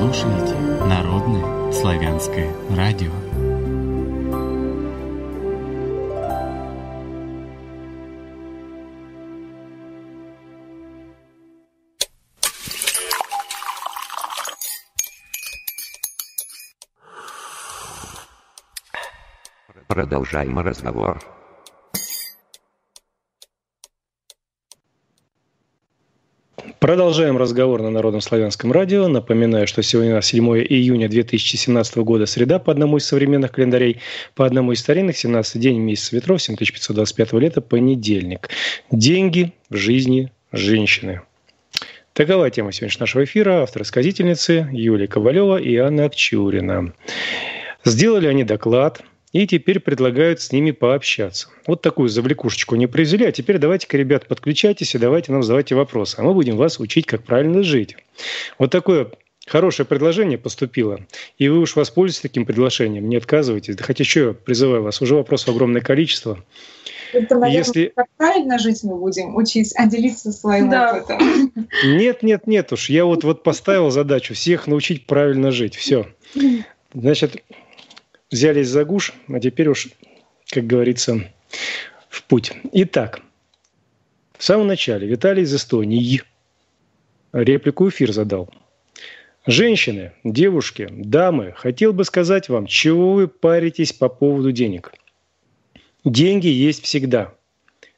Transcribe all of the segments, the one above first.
слушаете Народное Славянское радио. Продолжаем разговор. Продолжаем разговор на Народном Славянском радио. Напоминаю, что сегодня у нас 7 июня 2017 года, среда, по одному из современных календарей, по одному из старинных, 17-й день, месяц ветров, 7525 лета, понедельник. Деньги в жизни женщины. Такова тема сегодняшнего нашего эфира. Автор-сказительницы Юлия Ковалева и Анна Акчурина. Сделали они доклад и теперь предлагают с ними пообщаться. Вот такую завлекушечку не произвели. А теперь давайте-ка, ребят, подключайтесь и давайте нам задавайте вопросы. А мы будем вас учить, как правильно жить. Вот такое хорошее предложение поступило. И вы уж воспользуйтесь таким предложением. Не отказывайтесь. Да хоть еще я призываю вас. Уже вопросов огромное количество. Это, наверное, если... как правильно жить мы будем учить, а делиться своим опытом. Нет уж. Я вот поставил задачу всех научить правильно жить. Все. Значит... Взялись за гуш, а теперь уж, как говорится, в путь. Итак, в самом начале Виталий из Эстонии реплику эфир задал. Женщины, девушки, дамы, хотел бы сказать вам, чего вы паритесь по поводу денег. Деньги есть всегда.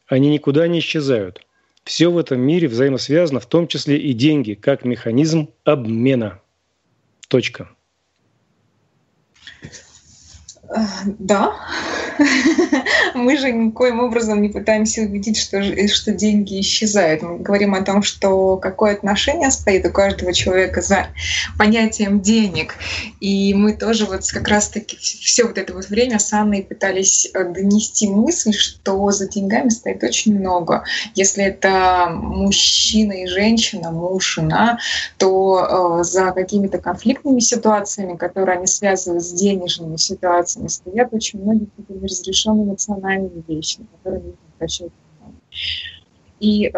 Они никуда не исчезают. Все в этом мире взаимосвязано, в том числе и деньги, как механизм обмена. Точка. Да, мы же никоим образом не пытаемся убедить, что деньги исчезают. Мы говорим о том, что какое отношение стоит у каждого человека за понятием денег. И мы тоже вот как раз-таки все вот это вот время с Анной пытались донести мысль, что за деньгами стоит очень много. Если это мужчина и женщина, муж и жена, то за какими-то конфликтными ситуациями, которые они связывают с денежными ситуациями, стоят очень многие неразрешенные эмоциональные вещи, на которые нужно обращать внимание. И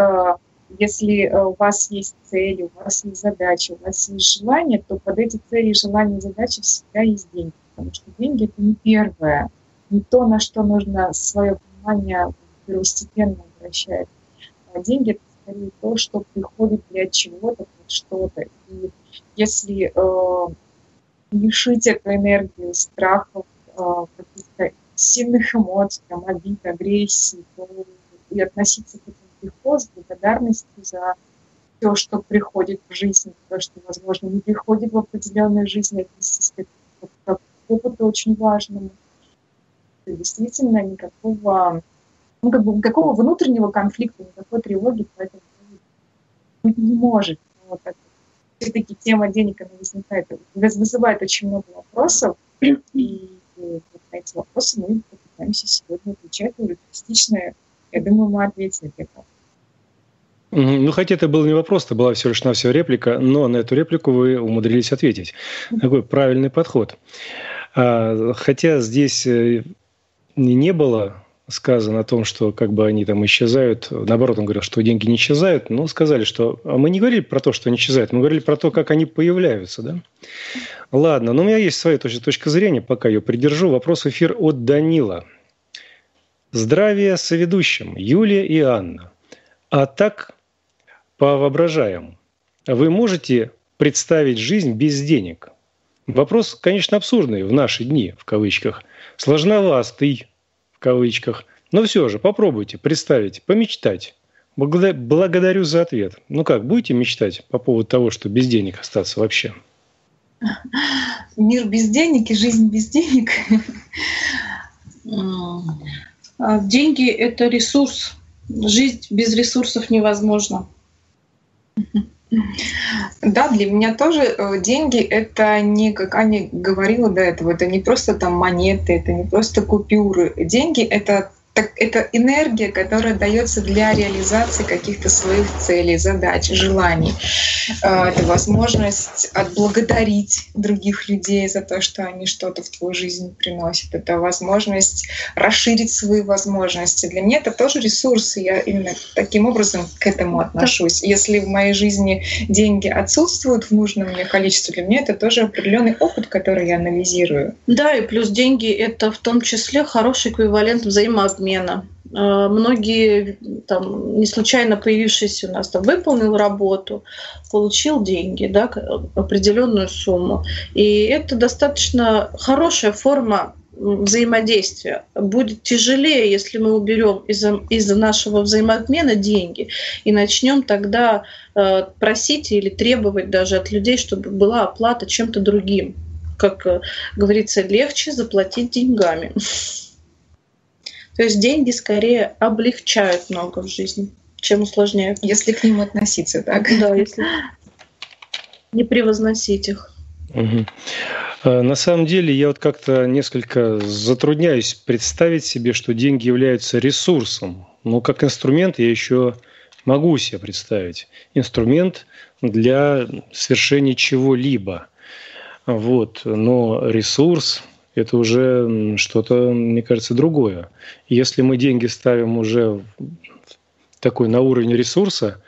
если у вас есть цели, у вас есть задачи, у вас есть желания, то под эти цели, желания и задачи всегда есть деньги. Потому что деньги — это не первое, не то, на что нужно свое внимание первостепенно обращать. А деньги — это скорее то, что приходит для чего-то, под что-то. И если лишить эту энергию страхов, каких-то сильных эмоций, там, обид, агрессии, и относиться к этому легко, с благодарностью за все, что приходит в жизнь, то, что, возможно, не приходит в определенную жизнь, отнестись к опыту очень важному. И действительно, никакого внутреннего конфликта, никакой тревоги поэтому быть не может. Вот все-таки тема денег, она возникает, вызывает очень много вопросов, и на эти вопросы мы попытаемся сегодня отвечать. Реалистично, я думаю, мы ответим на это. Ну, хотя это был не вопрос, это была всего лишь на все реплика, но на эту реплику вы умудрились ответить. Такой правильный подход. Хотя здесь не было сказано о том, что как бы они там исчезают. Наоборот, он говорил, что деньги не исчезают. Но сказали, что... Мы не говорили про то, что они исчезают. Мы говорили про то, как они появляются. Да? Ладно, но у меня есть своя точка зрения. Пока ее придержу. Вопрос в эфир от Данила. Здравия соведущим, Юлия и Анна. А так, повоображаем. Вы можете представить жизнь без денег? Вопрос, конечно, абсурдный в наши дни, в кавычках. Сложновастый, в кавычках. Но все же попробуйте представить, помечтать. Благодарю за ответ. Ну как, будете мечтать по поводу того, что без денег остаться вообще? Мир без денег и жизнь без денег. Деньги — это ресурс. Жить без ресурсов невозможно. Да, для меня тоже деньги — это не, как Аня говорила до этого, это не просто там монеты, это не просто купюры. Деньги — это Так это энергия, которая дается для реализации каких-то своих целей, задач, желаний. Это возможность отблагодарить других людей за то, что они что-то в твою жизнь приносят. Это возможность расширить свои возможности. Для меня это тоже ресурсы. Я именно таким образом к этому отношусь. Если в моей жизни деньги отсутствуют в нужном мне количестве, для меня это тоже определенный опыт, который я анализирую. Да, и плюс деньги — это в том числе хороший эквивалент взаимоотношений. Обмена. Многие, там, не случайно появившиеся у нас, там, выполнил работу, получил деньги, да, определенную сумму. И это достаточно хорошая форма взаимодействия. Будет тяжелее, если мы уберем из-за нашего взаимообмена деньги и начнем тогда просить или требовать даже от людей, чтобы была оплата чем-то другим. Как говорится, легче заплатить деньгами. То есть деньги скорее облегчают много в жизни, чем усложняют. Если к ним относиться так. Да, если не превозносить их. Угу. На самом деле я вот как-то несколько затрудняюсь представить себе, что деньги являются ресурсом. Но как инструмент я еще могу себе представить. Инструмент для совершения чего-либо. Вот. Но ресурс — это уже что-то, мне кажется, другое. Если мы деньги ставим уже такой на уровень ресурса,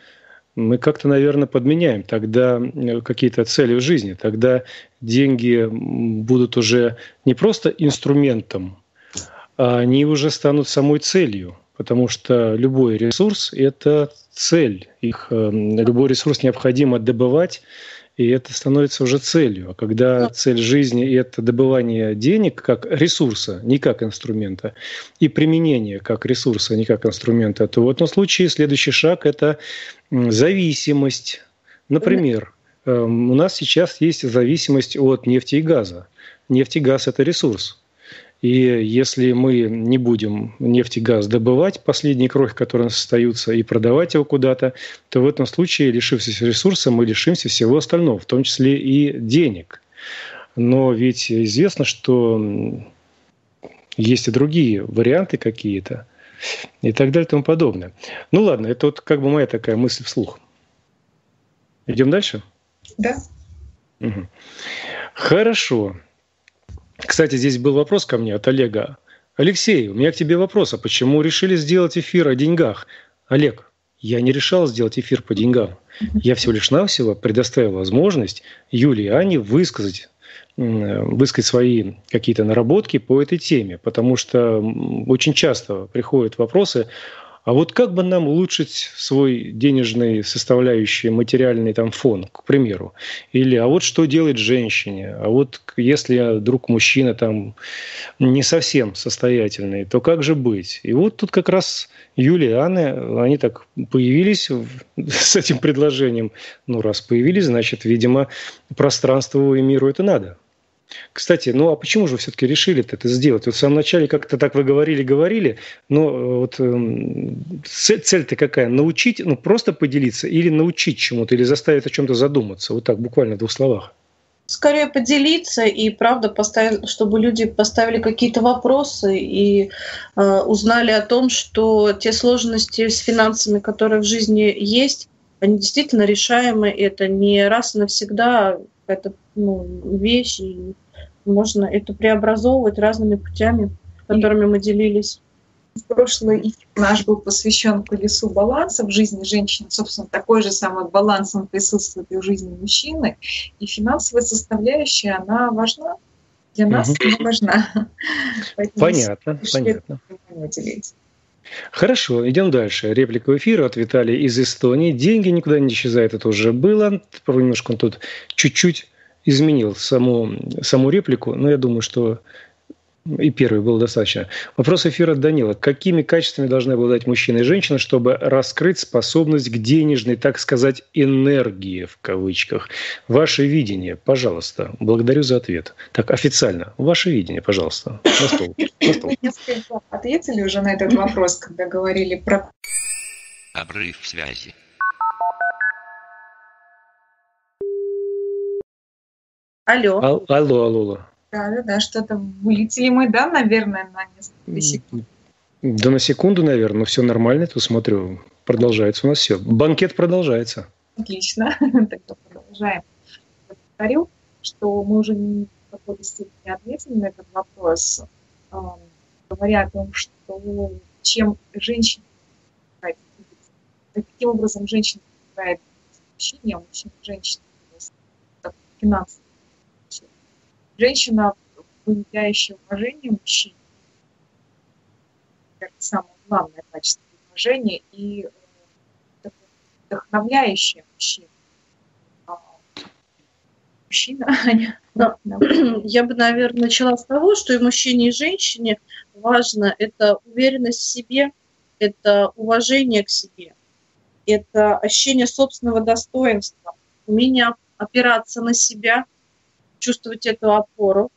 мы как-то, наверное, подменяем тогда какие-то цели в жизни. Тогда деньги будут уже не просто инструментом, а они уже станут самой целью. Потому что любой ресурс — это цель. Любой ресурс необходимо добывать, и это становится уже целью. А когда цель жизни — это добывание денег как ресурса, не как инструмента, и применение как ресурса, не как инструмента, то в этом случае следующий шаг — это зависимость. Например, у нас сейчас есть зависимость от нефти и газа. Нефть и газ — это ресурс. И если мы не будем нефть и газ добывать, последние крохи, которые у нас остаются, и продавать его куда-то, то в этом случае, лишившись ресурса, мы лишимся всего остального, в том числе и денег. Но ведь известно, что есть и другие варианты какие-то, и так далее, и тому подобное. Ну ладно, это вот как бы моя такая мысль вслух. Идем дальше? Да. Угу. Хорошо. Кстати, здесь был вопрос ко мне от Олега. Алексей, у меня к тебе вопрос. А почему решили сделать эфир о деньгах? Олег, я не решал сделать эфир по деньгам. Я всего лишь навсего предоставил возможность Юлии и Ане высказать свои какие-то наработки по этой теме. Потому что очень часто приходят вопросы: а вот как бы нам улучшить свой денежный составляющий, материальный там фон, к примеру? Или а вот что делать женщине? А вот если вдруг мужчина там не совсем состоятельный, то как же быть? И вот тут как раз Юлия и Анна, они так появились с этим предложением. Ну, раз появились, значит, видимо, пространству и миру это надо. Кстати, ну а почему же вы все-таки решили это сделать? Вот в самом начале как-то так вы говорили, но вот цель-то какая? Научить, ну просто поделиться, или научить чему-то, или заставить о чем-то задуматься? Вот так, буквально в двух словах. Скорее поделиться и, правда, чтобы люди поставили какие-то вопросы и узнали о том, что те сложности с финансами, которые в жизни есть, они действительно решаемы, это не раз и навсегда. Это вещь, и можно это преобразовывать разными путями, которыми мы делились. Прошлый эфир наш был посвящен колесу баланса в жизни женщины. Собственно, такой же самый баланс присутствует и в жизни мужчины. И финансовая составляющая, она важна. Для нас она важна. Понятно. Хорошо, идем дальше. Реплика в эфире от Виталия из Эстонии. Деньги никуда не исчезают, это уже было. Немножко он тут чуть-чуть изменил саму реплику, но я думаю, что и первый был достаточно. Вопрос эфира от Данила. Какими качествами должны обладать мужчина и женщина, чтобы раскрыть способность к денежной, так сказать, энергии в кавычках? Ваше видение, пожалуйста. Благодарю за ответ. Так, официально. Ваше видение, пожалуйста. На стол. Несколько ответили уже на этот вопрос, когда говорили про обрыв связи. Алло. Да, что-то вылетели мы, наверное, на несколько секунд. Да на секунду, наверное, но все нормально, тут смотрю. Продолжается у нас все. Банкет продолжается. Отлично. Тогда продолжаем. Я повторю, что мы уже в какой-то степени ответили на этот вопрос, говоря о том, что чем женщина, каким образом женщина выбирает мужчине, а мужчина и женщина финансовые. Женщина, выявляющая уважение мужчине, это самое главное качество уважения, и вдохновляющая мужчину. Мужчина, Аня. Да. Я бы, наверное, начала с того, что и мужчине, и женщине важно это уверенность в себе, это уважение к себе, это ощущение собственного достоинства, умение опираться на себя, чувствовать эту опору,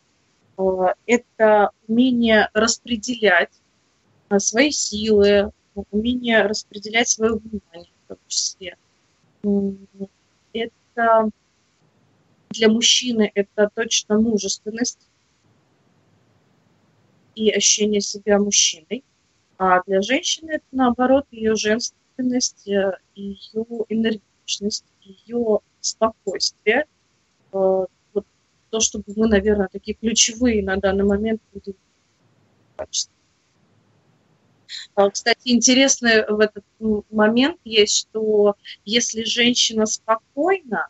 это умение распределять свои силы, умение распределять свое внимание в том числе. Это для мужчины это точно мужественность и ощущение себя мужчиной, а для женщины это наоборот ее женственность, ее энергичность, ее спокойствие. Вот то, чтобы мы, наверное, такие ключевые на данный момент будем качества. Кстати, интересный в этот момент есть, что если женщина спокойна,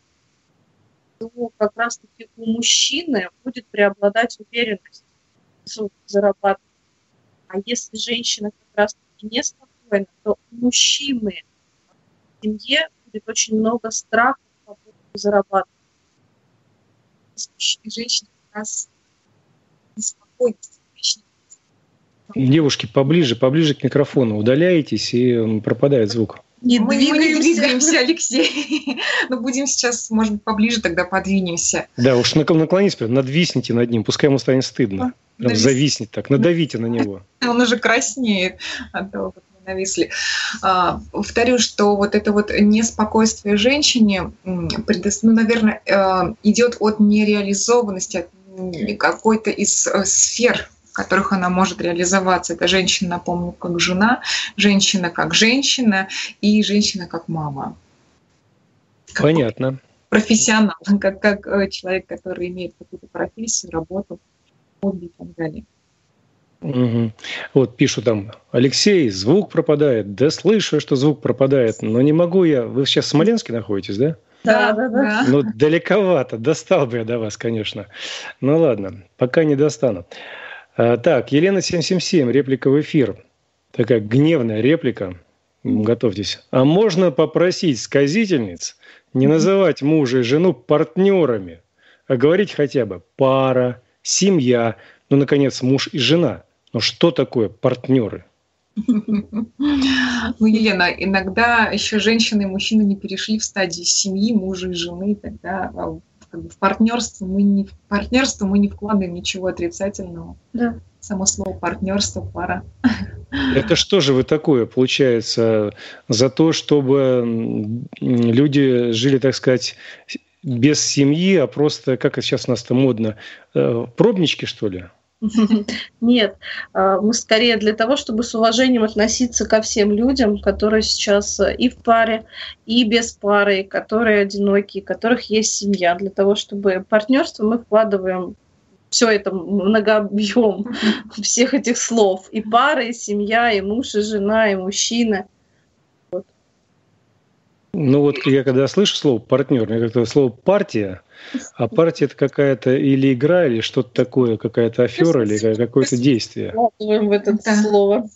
то как раз-таки у мужчины будет преобладать уверенность в зарабатывании. А если женщина как раз-таки неспокойна, то у мужчины в семье будет очень много страха по поводу зарабатывания. Женщина как раз неспокойна. Девушки, поближе к микрофону удаляйтесь, и пропадает звук. Нет, мы не двигаемся, Алексей. Но будем сейчас, может быть, поближе тогда подвинемся. Да, уж наклонитесь, надвисните над ним, пускай ему станет стыдно. Прям зависнет так, надавите на него. Он уже краснеет от того, как мы нависли. Повторю, что вот это вот неспокойствие женщине, наверное, идет от нереализованности, от какой-то из сфер, в которых она может реализоваться. Это женщина, напомню, как жена, женщина и женщина как мама. Понятно. Как профессионал, как человек, который имеет какую-то профессию, работу, хобби и так далее. Угу. Вот пишут там: Алексей, звук пропадает. Да слышу, что звук пропадает, но не могу я. Вы сейчас в Смоленске находитесь, да? Да. Ну, далековато. Достал бы я до вас, конечно. Ну ладно, пока не достану. Так, Елена777, реплика в эфир. Такая гневная реплика. Готовьтесь. А можно попросить сказительниц не называть мужа и жену партнерами, а говорить хотя бы пара, семья, ну, наконец, муж и жена. Ну, что такое партнеры? Ну, Елена, иногда еще женщины и мужчины не перешли в стадию семьи, мужа и жены, тогда... В партнерство мы не вкладываем ничего отрицательного. Да. Само слово партнерство, пара. Это что же вы такое, получается, за то, чтобы люди жили, так сказать, без семьи, а просто, как сейчас у нас-то модно, пробнички, что ли? Нет, мы скорее для того, чтобы с уважением относиться ко всем людям, которые сейчас и в паре, и без пары, которые одинокие, у которых есть семья, для того, чтобы партнерство мы вкладываем все это многообъем всех этих слов: и пара, и семья, и муж, и жена, и мужчина. Вот. Ну вот я когда слышу слово партнер, мне как-то слово партия. А партия — это какая-то или игра, или что-то такое, какая-то афера, или какое-то действие. Вкладываем в это слово.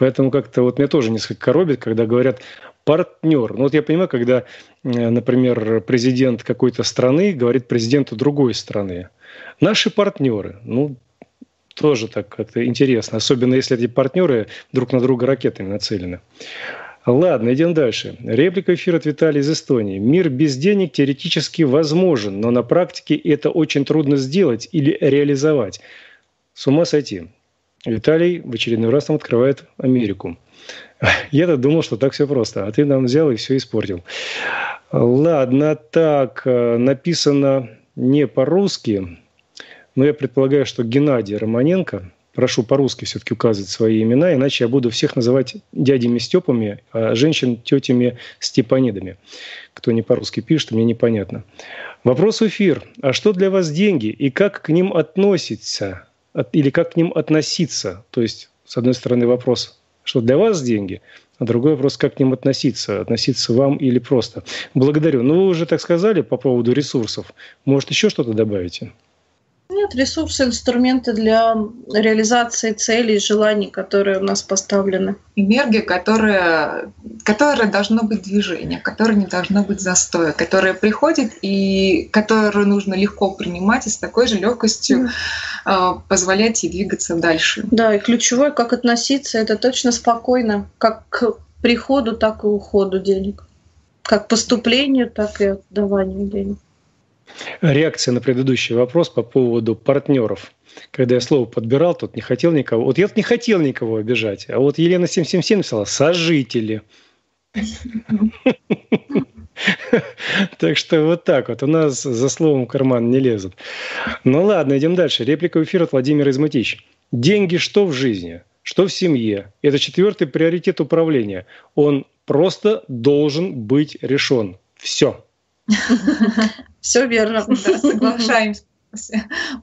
Поэтому как-то вот меня тоже несколько коробит, когда говорят партнер. Ну вот я понимаю, когда, например, президент какой-то страны говорит президенту другой страны: наши партнеры. Ну, тоже так это интересно, особенно если эти партнеры друг на друга ракетами нацелены. Ладно, идем дальше. Реплика эфира от Виталия из Эстонии. Мир без денег теоретически возможен, но на практике это очень трудно сделать или реализовать. С ума сойти. Виталий в очередной раз нам открывает Америку. Я-то думал, что так все просто, а ты нам взял и все испортил. Ладно, так, написано не по-русски, но я предполагаю, что Геннадий Романенко прошу по-русски все-таки указывать свои имена, иначе я буду всех называть дядями Степами, а женщин тетями Степанидами. Кто не по-русски пишет, мне непонятно. Вопрос в эфир. А что для вас деньги и как к ним относиться? Или как к ним относиться? То есть, с одной стороны, вопрос, что для вас деньги, а другой вопрос, как к ним относиться. Относиться вам или просто. Благодарю. Ну, вы уже так сказали по поводу ресурсов. Может, еще что-то добавите? Нет, ресурсы, инструменты для реализации целей, желаний, которые у нас поставлены. Энергия, которая должно быть движение, которое не должно быть застоя, которая приходит и которую нужно легко принимать и с такой же легкостью позволять ей двигаться дальше. Да, и ключевое, как относиться, это точно спокойно, как к приходу, так и уходу денег, как к поступлению, так и отдаванию денег. Реакция на предыдущий вопрос по поводу партнеров. Когда я слово подбирал, тут не хотел никого. Вот я не хотел никого обижать, а вот Елена777 написала «сожители». Так что вот так вот. У нас за словом карман не лезут. Ну ладно, идем дальше. Реплика в эфир от Владимира Изматича. «Деньги что в жизни, что в семье? Это четвертый приоритет управления. Он просто должен быть решен. Все». Все верно, да, соглашаемся,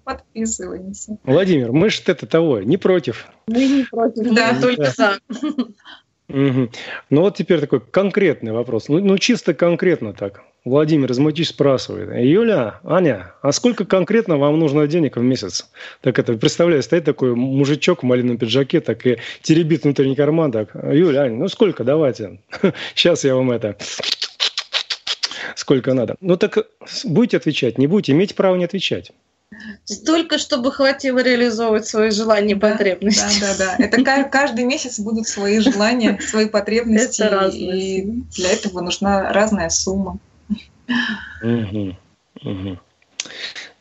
подписываемся. Владимир, мы же это того, не против. Мы не против, да, только за. Ну вот теперь такой конкретный вопрос, ну чисто конкретно так. Владимир Изматич спрашивает: Юля, Аня, а сколько конкретно вам нужно денег в месяц? Так это, представляю, стоит такой мужичок в малиновом пиджаке, так и теребит внутренний карман, так: Юля, Аня, ну сколько, давайте, сейчас я вам это... Сколько надо. Ну так будете отвечать, не будете, имеете право не отвечать. Столько, чтобы хватило реализовывать свои желания и потребности. Да. Это каждый месяц будут свои желания, свои потребности. И для этого нужна разная сумма.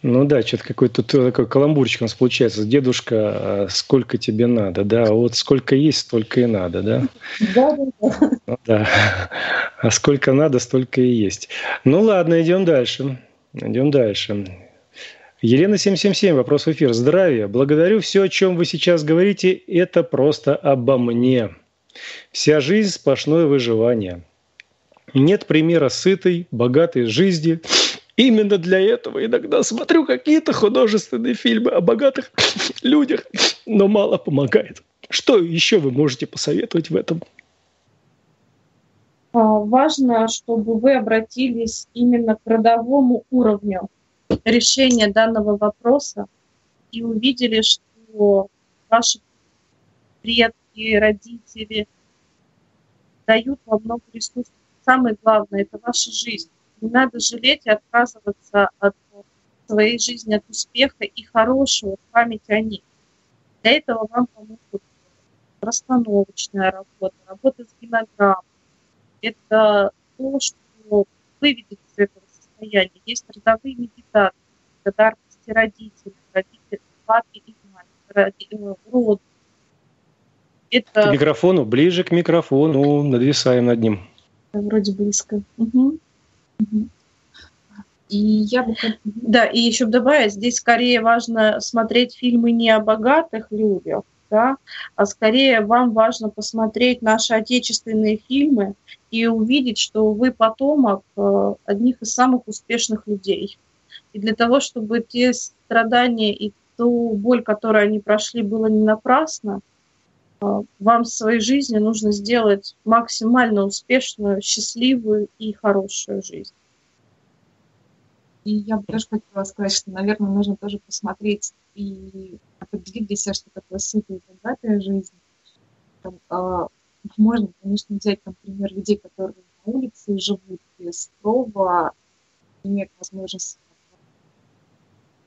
Ну да, что-то какой-то такой каламбурчик у нас получается. Дедушка, сколько тебе надо, да? Вот сколько есть, столько и надо, да? Да. А сколько надо, столько и есть. Ну ладно, идем дальше. Елена777, вопрос в эфир. Здравия. Благодарю. Все, о чем вы сейчас говорите, это просто обо мне. Вся жизнь — сплошное выживание. Нет примера сытой, богатой жизни. Именно для этого иногда смотрю какие-то художественные фильмы о богатых людях, но мало помогает. Что еще вы можете посоветовать в этом? Важно, чтобы вы обратились именно к родовому уровню решения данного вопроса и увидели, что ваши предки, родители дают во много ресурсов. Самое главное — это ваша жизнь. Не надо жалеть и отказываться от своей жизни, от успеха и хорошего памяти о них. Для этого вам помогут расстановочная работа, работа с генограммой. Это то, что выведет из этого состояния. Есть родовые медитации, благодарности родителям, матери и матери, роду. Это... К микрофону, ближе к микрофону, надвисаем над ним. Вроде близко. Угу. И я бы, да, и еще добавить, здесь скорее важно смотреть фильмы не о богатых людях, да, а скорее вам важно посмотреть наши отечественные фильмы и увидеть, что вы потомок одних из самых успешных людей. И для того, чтобы те страдания и ту боль, которую они прошли, было не напрасно, вам в своей жизни нужно сделать максимально успешную, счастливую и хорошую жизнь. И я бы тоже хотела сказать, что, наверное, нужно тоже посмотреть и определить для себя, что такое сытая и богатая жизнь. Там, можно, конечно, взять, например, людей, которые на улице живут без крова, имеют возможность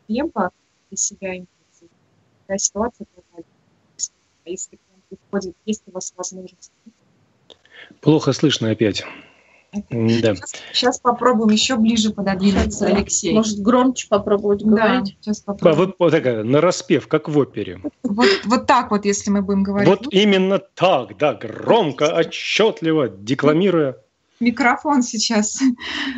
темпа для себя иметь. Такая ситуация бывает. А если к нам приходит, есть у вас возможность? Плохо слышно опять. Да. Сейчас попробуем еще ближе пододвинуться, Алексей. Может, громче попробовать говорить? Да, сейчас попробуем. Вот такая, нараспев, как в опере. Вот так вот, если мы будем говорить. Вот именно так, да, громко, отчетливо, декламируя. Микрофон сейчас.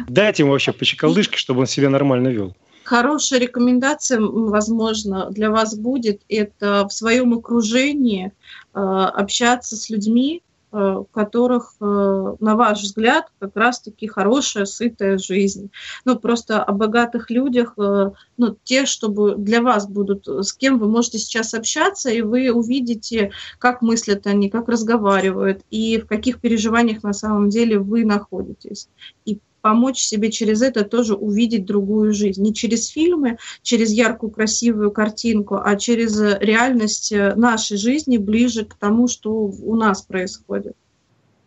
Дайте ему вообще по щеколдышке, чтобы он себя нормально вел. Хорошая рекомендация, возможно, для вас будет это в своем окружении общаться с людьми, у которых, на ваш взгляд, как раз-таки хорошая, сытая жизнь. Ну, просто о богатых людях, ну, те, чтобы для вас будут, с кем вы можете сейчас общаться, и вы увидите, как мыслят они, как разговаривают, и в каких переживаниях на самом деле вы находитесь. И помочь себе через это тоже увидеть другую жизнь. Не через фильмы, через яркую, красивую картинку, а через реальность нашей жизни ближе к тому, что у нас происходит.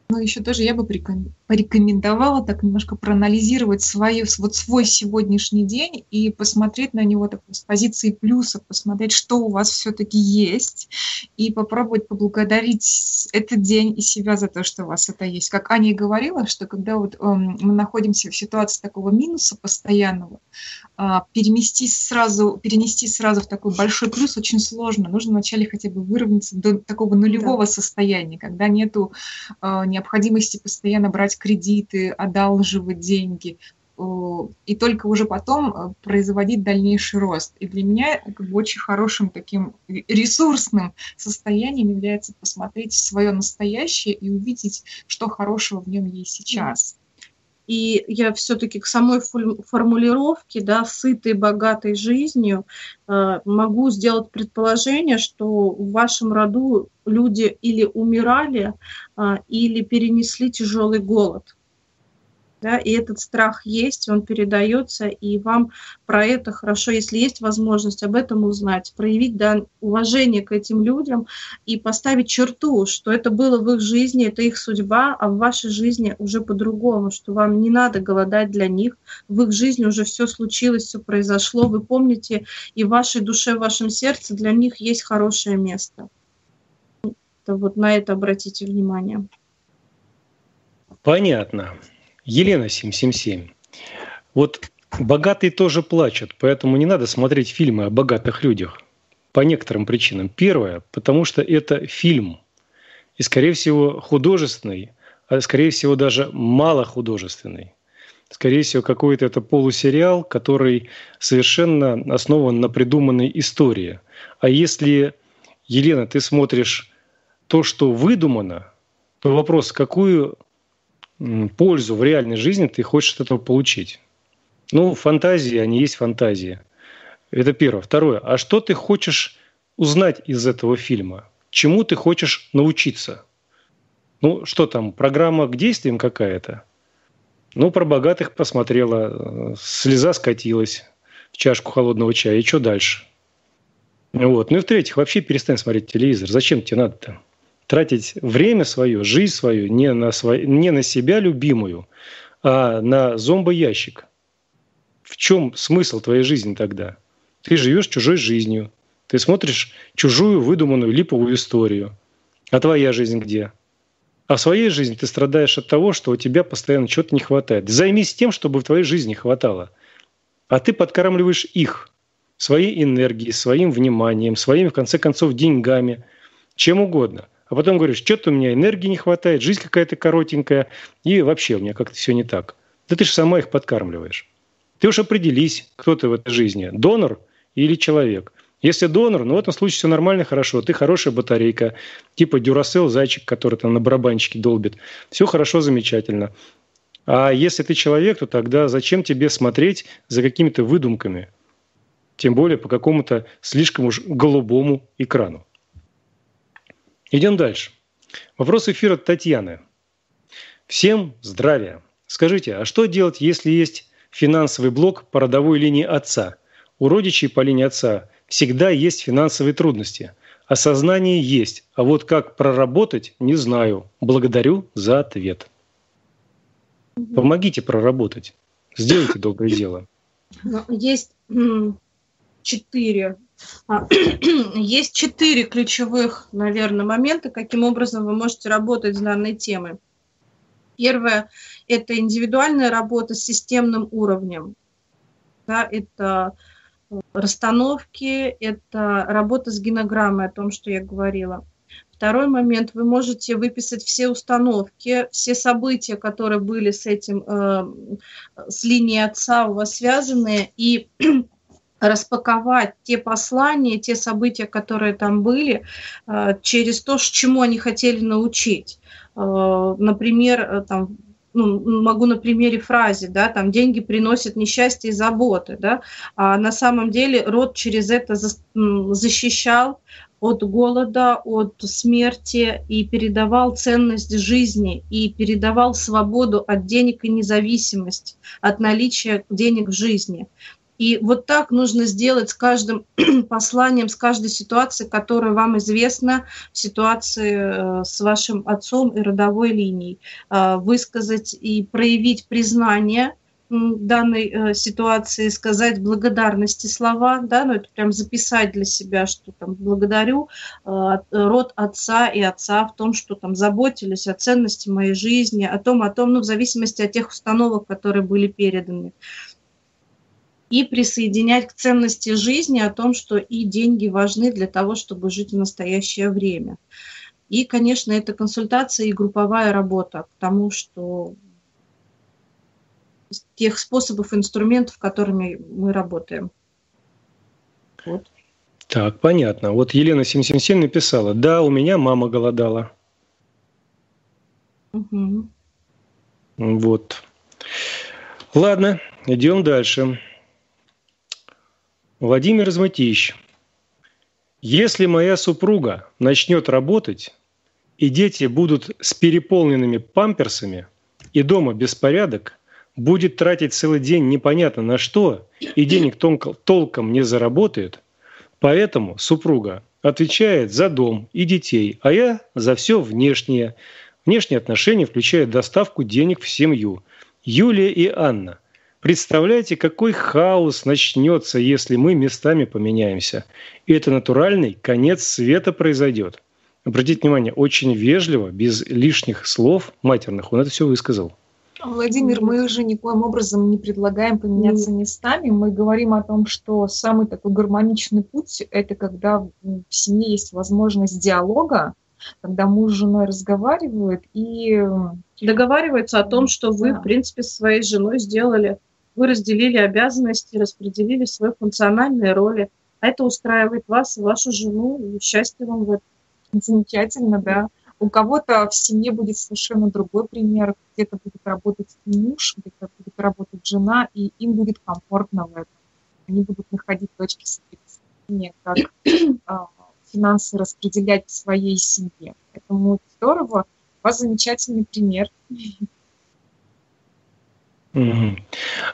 Ну, еще тоже я бы порекомендовала так немножко проанализировать свой сегодняшний день и посмотреть на него так, с позиции плюсов, посмотреть, что у вас все-таки есть, и попробовать поблагодарить этот день и себя за то, что у вас это есть. Как Аня и говорила, что когда вот мы находимся в ситуации такого минуса постоянного, перенести сразу в такой большой плюс очень сложно. Нужно вначале хотя бы выровняться до такого нулевого состояния, когда нету необходимости постоянно брать кредиты, одалживать деньги, и только уже потом производить дальнейший рост. И для меня как бы очень хорошим таким ресурсным состоянием является посмотреть в свое настоящее и увидеть, что хорошего в нем есть сейчас. И я все-таки к самой формулировке, да, сытой, богатой жизнью, могу сделать предположение, что в вашем роду люди или умирали, или перенесли тяжелый голод. Да, и этот страх есть, он передается, и вам про это хорошо, если есть возможность об этом узнать, проявить, да, уважение к этим людям и поставить черту, что это было в их жизни, это их судьба, а в вашей жизни уже по-другому, что вам не надо голодать для них, в их жизни уже все случилось, все произошло, вы помните, и в вашей душе, в вашем сердце для них есть хорошее место. Это вот на это обратите внимание. Понятно. Елена777. Вот богатые тоже плачут, поэтому не надо смотреть фильмы о богатых людях по некоторым причинам. Первое, потому что это фильм, и, скорее всего, художественный, а, скорее всего, даже малохудожественный. Скорее всего, какой-то это полусериал, который совершенно основан на придуманной истории. А если, Елена, ты смотришь то, что выдумано, то вопрос, какую пользу в реальной жизни ты хочешь от этого получить. Ну, фантазии, они есть фантазии. Это первое. Второе. А что ты хочешь узнать из этого фильма? Чему ты хочешь научиться? Ну, что там, программа к действиям какая-то? Ну, про богатых посмотрела, слеза скатилась в чашку холодного чая. И что дальше? Вот. Ну и в-третьих, вообще перестань смотреть телевизор. Зачем тебе надо-то? Тратить время свое, жизнь свою не на себя любимую, а на зомбоящик. В чем смысл твоей жизни тогда? Ты живешь чужой жизнью, ты смотришь чужую выдуманную липовую историю. А твоя жизнь где? А в своей жизни ты страдаешь от того, что у тебя постоянно чего-то не хватает. Займись тем, чтобы в твоей жизни хватало. А ты подкармливаешь их своей энергией, своим вниманием, своими, в конце концов, деньгами, чем угодно. А потом говоришь, что-то у меня энергии не хватает, жизнь какая-то коротенькая, и вообще у меня как-то все не так. Да ты же сама их подкармливаешь. Ты уж определись, кто ты в этой жизни, донор или человек. Если донор, ну в этом случае все нормально, хорошо, ты хорошая батарейка, типа Дюрасел, зайчик, который там на барабанчике долбит. Все хорошо, замечательно. А если ты человек, то тогда зачем тебе смотреть за какими-то выдумками? Тем более по какому-то слишком уж голубому экрану. Идем дальше. Вопрос эфира от Татьяны. Всем здравия. Скажите, а что делать, если есть финансовый блок по родовой линии отца? У родичей по линии отца всегда есть финансовые трудности. Осознание есть, а вот как проработать, не знаю. Благодарю за ответ. Помогите проработать. Сделайте доброе дело. Есть 4. Есть 4 ключевых, наверное, момента, каким образом вы можете работать с данной темой. Первое – это индивидуальная работа с системным уровнем. Да, это расстановки, это работа с генограммой, о том, что я говорила. Второй момент, вы можете выписать все установки, все события, которые были с этим, с линией отца у вас связаны, и распаковать те послания, те события, которые там были, через то, чему они хотели научить. Например, там, ну, могу на примере фразы, да, там деньги приносят несчастье и заботы, да, а на самом деле род через это защищал от голода, от смерти и передавал ценность жизни, и передавал свободу от денег и независимость, от наличия денег в жизни. И вот так нужно сделать с каждым посланием, с каждой ситуацией, которая вам известна, в ситуации с вашим отцом и родовой линией. Высказать и проявить признание данной ситуации, сказать благодарности слова, да, ну это прям записать для себя, что там благодарю род отца и отца в том, что там заботились о ценности моей жизни, о том, ну в зависимости от тех установок, которые были переданы. И присоединять к ценности жизни о том, что и деньги важны для того, чтобы жить в настоящее время. И, конечно, это консультация и групповая работа, потому что тех способов, инструментов, которыми мы работаем. Вот. Так, понятно. Вот Елена777 написала: «Да, у меня мама голодала». Угу. Вот. Ладно, идем дальше. Владимир Изматич: «Если моя супруга начнет работать, и дети будут с переполненными памперсами, и дома беспорядок, будет тратить целый день непонятно на что, и денег толком не заработает, поэтому супруга отвечает за дом и детей, а я за все внешнее. Внешние отношения включают доставку денег в семью. Юлия и Анна, представляете, какой хаос начнется, если мы местами поменяемся. И это натуральный конец света произойдет». Обратите внимание, очень вежливо, без лишних слов матерных, он это все высказал. Владимир, мы уже никоим образом не предлагаем поменяться местами. Мы говорим о том, что самый такой гармоничный путь – это когда в семье есть возможность диалога, когда муж с женой разговаривают и договариваются о том, что вы, в принципе, со своей женой сделали. Вы разделили обязанности, распределили свои функциональные роли. А это устраивает вас и вашу жену, и счастье вам в этом. Замечательно, да. У кого-то в семье будет совершенно другой пример. Где-то будет работать муж, где-то будет работать жена, и им будет комфортно в этом. Они будут находить точки соприкосновения, как финансы распределять в своей семье. Поэтому здорово. У вас замечательный пример.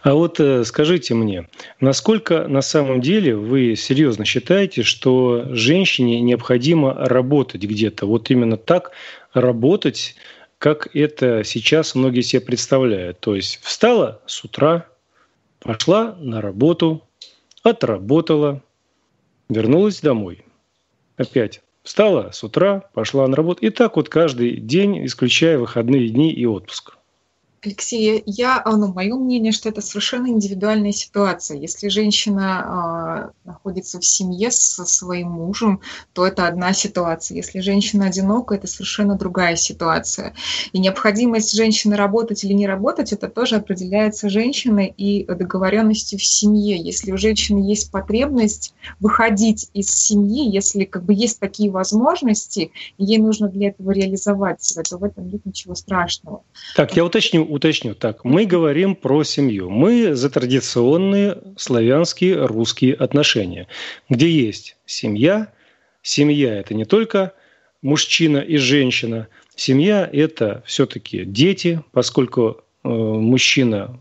А вот скажите мне, насколько на самом деле вы серьезно считаете, что женщине необходимо работать где-то? Вот именно так работать, как это сейчас многие себе представляют. То есть встала с утра, пошла на работу, отработала, вернулась домой. Опять встала с утра, пошла на работу. И так вот каждый день, исключая выходные дни и отпуск. Алексей, мое мнение, что это совершенно индивидуальная ситуация. Если женщина находится в семье со своим мужем, то это одна ситуация. Если женщина одинока, это совершенно другая ситуация. И необходимость женщины работать или не работать, это тоже определяется женщиной и договоренностью в семье. Если у женщины есть потребность выходить из семьи, если как бы есть такие возможности, и ей нужно для этого реализовать себя, то в этом нет ничего страшного. Так, я уточню. Так, мы говорим про семью. Мы за традиционные славянские, русские отношения, где есть семья. Семья — это не только мужчина и женщина. Семья — это все-таки дети, поскольку мужчина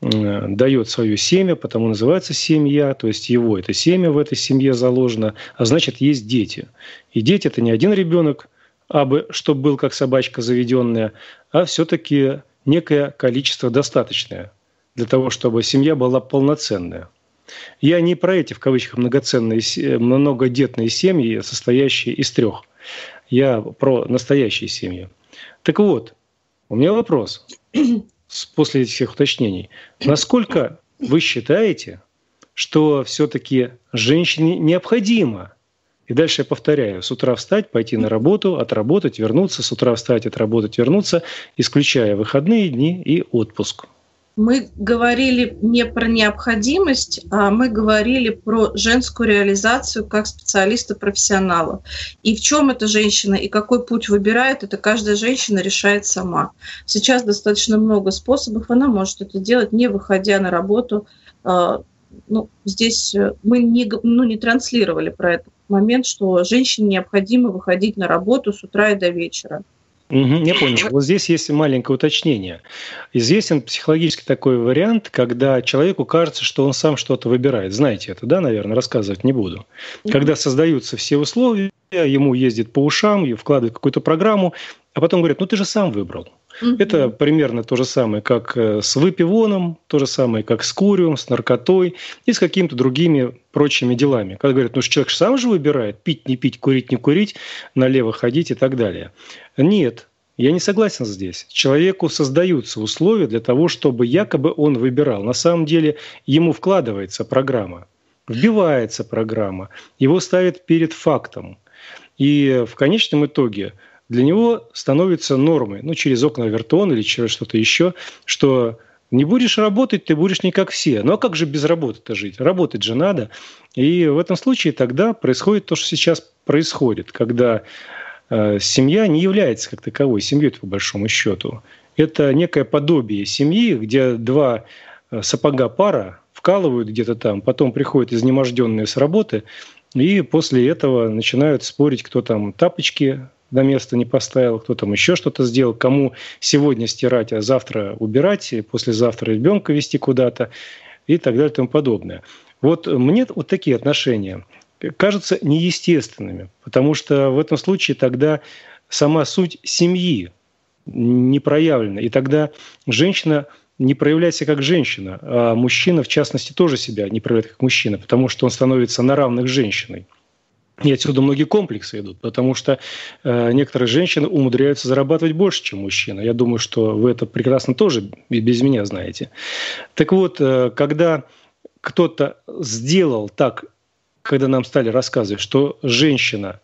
дает свое семя, потому называется семья, то есть его это семя в этой семье заложено, а значит, есть дети. И дети — это не один ребенок, абы чтоб был как собачка заведенная, а все-таки некое количество достаточное для того, чтобы семья была полноценная. Я не про эти, в кавычках, многодетные семьи, состоящие из трех. Я про настоящие семьи. Так вот, у меня вопрос после этих всех уточнений. Насколько вы считаете, что все-таки женщине необходимо И дальше я повторяю. С утра встать, пойти на работу, отработать, вернуться. С утра встать, отработать, вернуться, исключая выходные дни и отпуск. Мы говорили не про необходимость, а мы говорили про женскую реализацию как специалиста-профессионала. И в чем эта женщина, и какой путь выбирает, это каждая женщина решает сама. Сейчас достаточно много способов, она может это делать, не выходя на работу. Здесь мы не транслировали про этот момент, что женщине необходимо выходить на работу с утра и до вечера. Я понял. Вот здесь есть маленькое уточнение. Известен психологический такой вариант, когда человеку кажется, что он сам что-то выбирает. Знаете это, да, наверное, рассказывать не буду. Когда создаются все условия, ему ездит по ушам, вкладывает какую-то программу, а потом говорят: ну ты же сам выбрал. Это примерно то же самое, как с выпивоном, то же самое, как с куревом, с наркотой и с какими-то другими прочими делами. Когда говорят: ну человек сам же выбирает, пить, не пить, курить, не курить, налево ходить и так далее. Нет, я не согласен здесь. Человеку создаются условия для того, чтобы якобы он выбирал. На самом деле ему вкладывается программа, вбивается программа, его ставят перед фактом. И в конечном итоге для него становится нормой, через окна Овертона или через что-то еще, что не будешь работать, ты будешь не как все. Ну а как же без работы-то жить? Работать же надо. И в этом случае тогда происходит то, что сейчас происходит, когда семья не является как таковой семьей, по большому счету. Это некое подобие семьи, где два сапога пара вкалывают где-то там, потом приходят изнеможденные с работы, и после этого начинают спорить, кто там тапочки на место не поставил, кто там еще что-то сделал, кому сегодня стирать, а завтра убирать, и послезавтра ребенка вести куда-то и так далее и тому подобное. Вот мне вот такие отношения кажутся неестественными, потому что в этом случае тогда сама суть семьи не проявлена, и тогда женщина не проявляет себя как женщина, а мужчина, в частности, тоже себя не проявляет как мужчина, потому что он становится на равных с женщиной. И отсюда многие комплексы идут, потому что некоторые женщины умудряются зарабатывать больше, чем мужчина. Я думаю, что вы это прекрасно тоже и без меня знаете. Так вот, когда кто-то сделал так, когда нам стали рассказывать, что женщина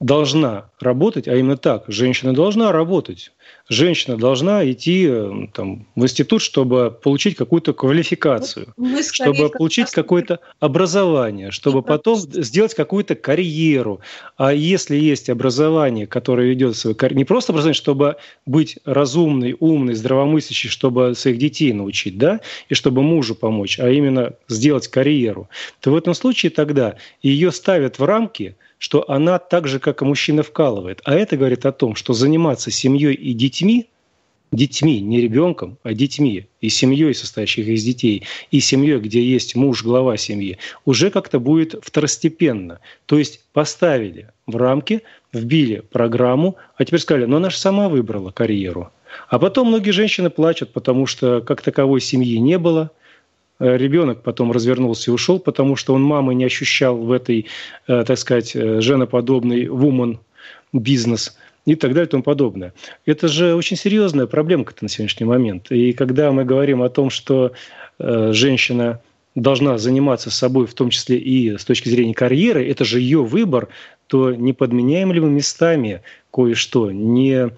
должна работать, а именно так, женщина должна работать, женщина должна идти в институт, чтобы получить какую-то квалификацию, чтобы получить какое-то образование, чтобы потом сделать какую-то карьеру. А если есть образование, которое ведет свою карьеру, не просто образование, чтобы быть разумной, умной, здравомыслящей, чтобы своих детей научить, да, и чтобы мужу помочь, а именно сделать карьеру, то в этом случае тогда ее ставят в рамки, что она так же, как и мужчина, вкалывает. А это говорит о том, что заниматься семьей и детьми, не ребенком, а детьми, и семьей, состоящих из детей, и семьей, где есть муж, глава семьи, уже как-то будет второстепенно. То есть поставили в рамки, вбили программу, а теперь сказали: но она же сама выбрала карьеру. А потом многие женщины плачут, потому что как таковой семьи не было. Ребенок потом развернулся и ушел, потому что он мамы не ощущал в этой, так сказать, женоподобной woman бизнес и так далее и тому подобное. Это же очень серьезная проблемка-то на сегодняшний момент. И когда мы говорим о том, что женщина должна заниматься собой, в том числе и с точки зрения карьеры, это же ее выбор, то не подменяем ли мы местами кое-что, не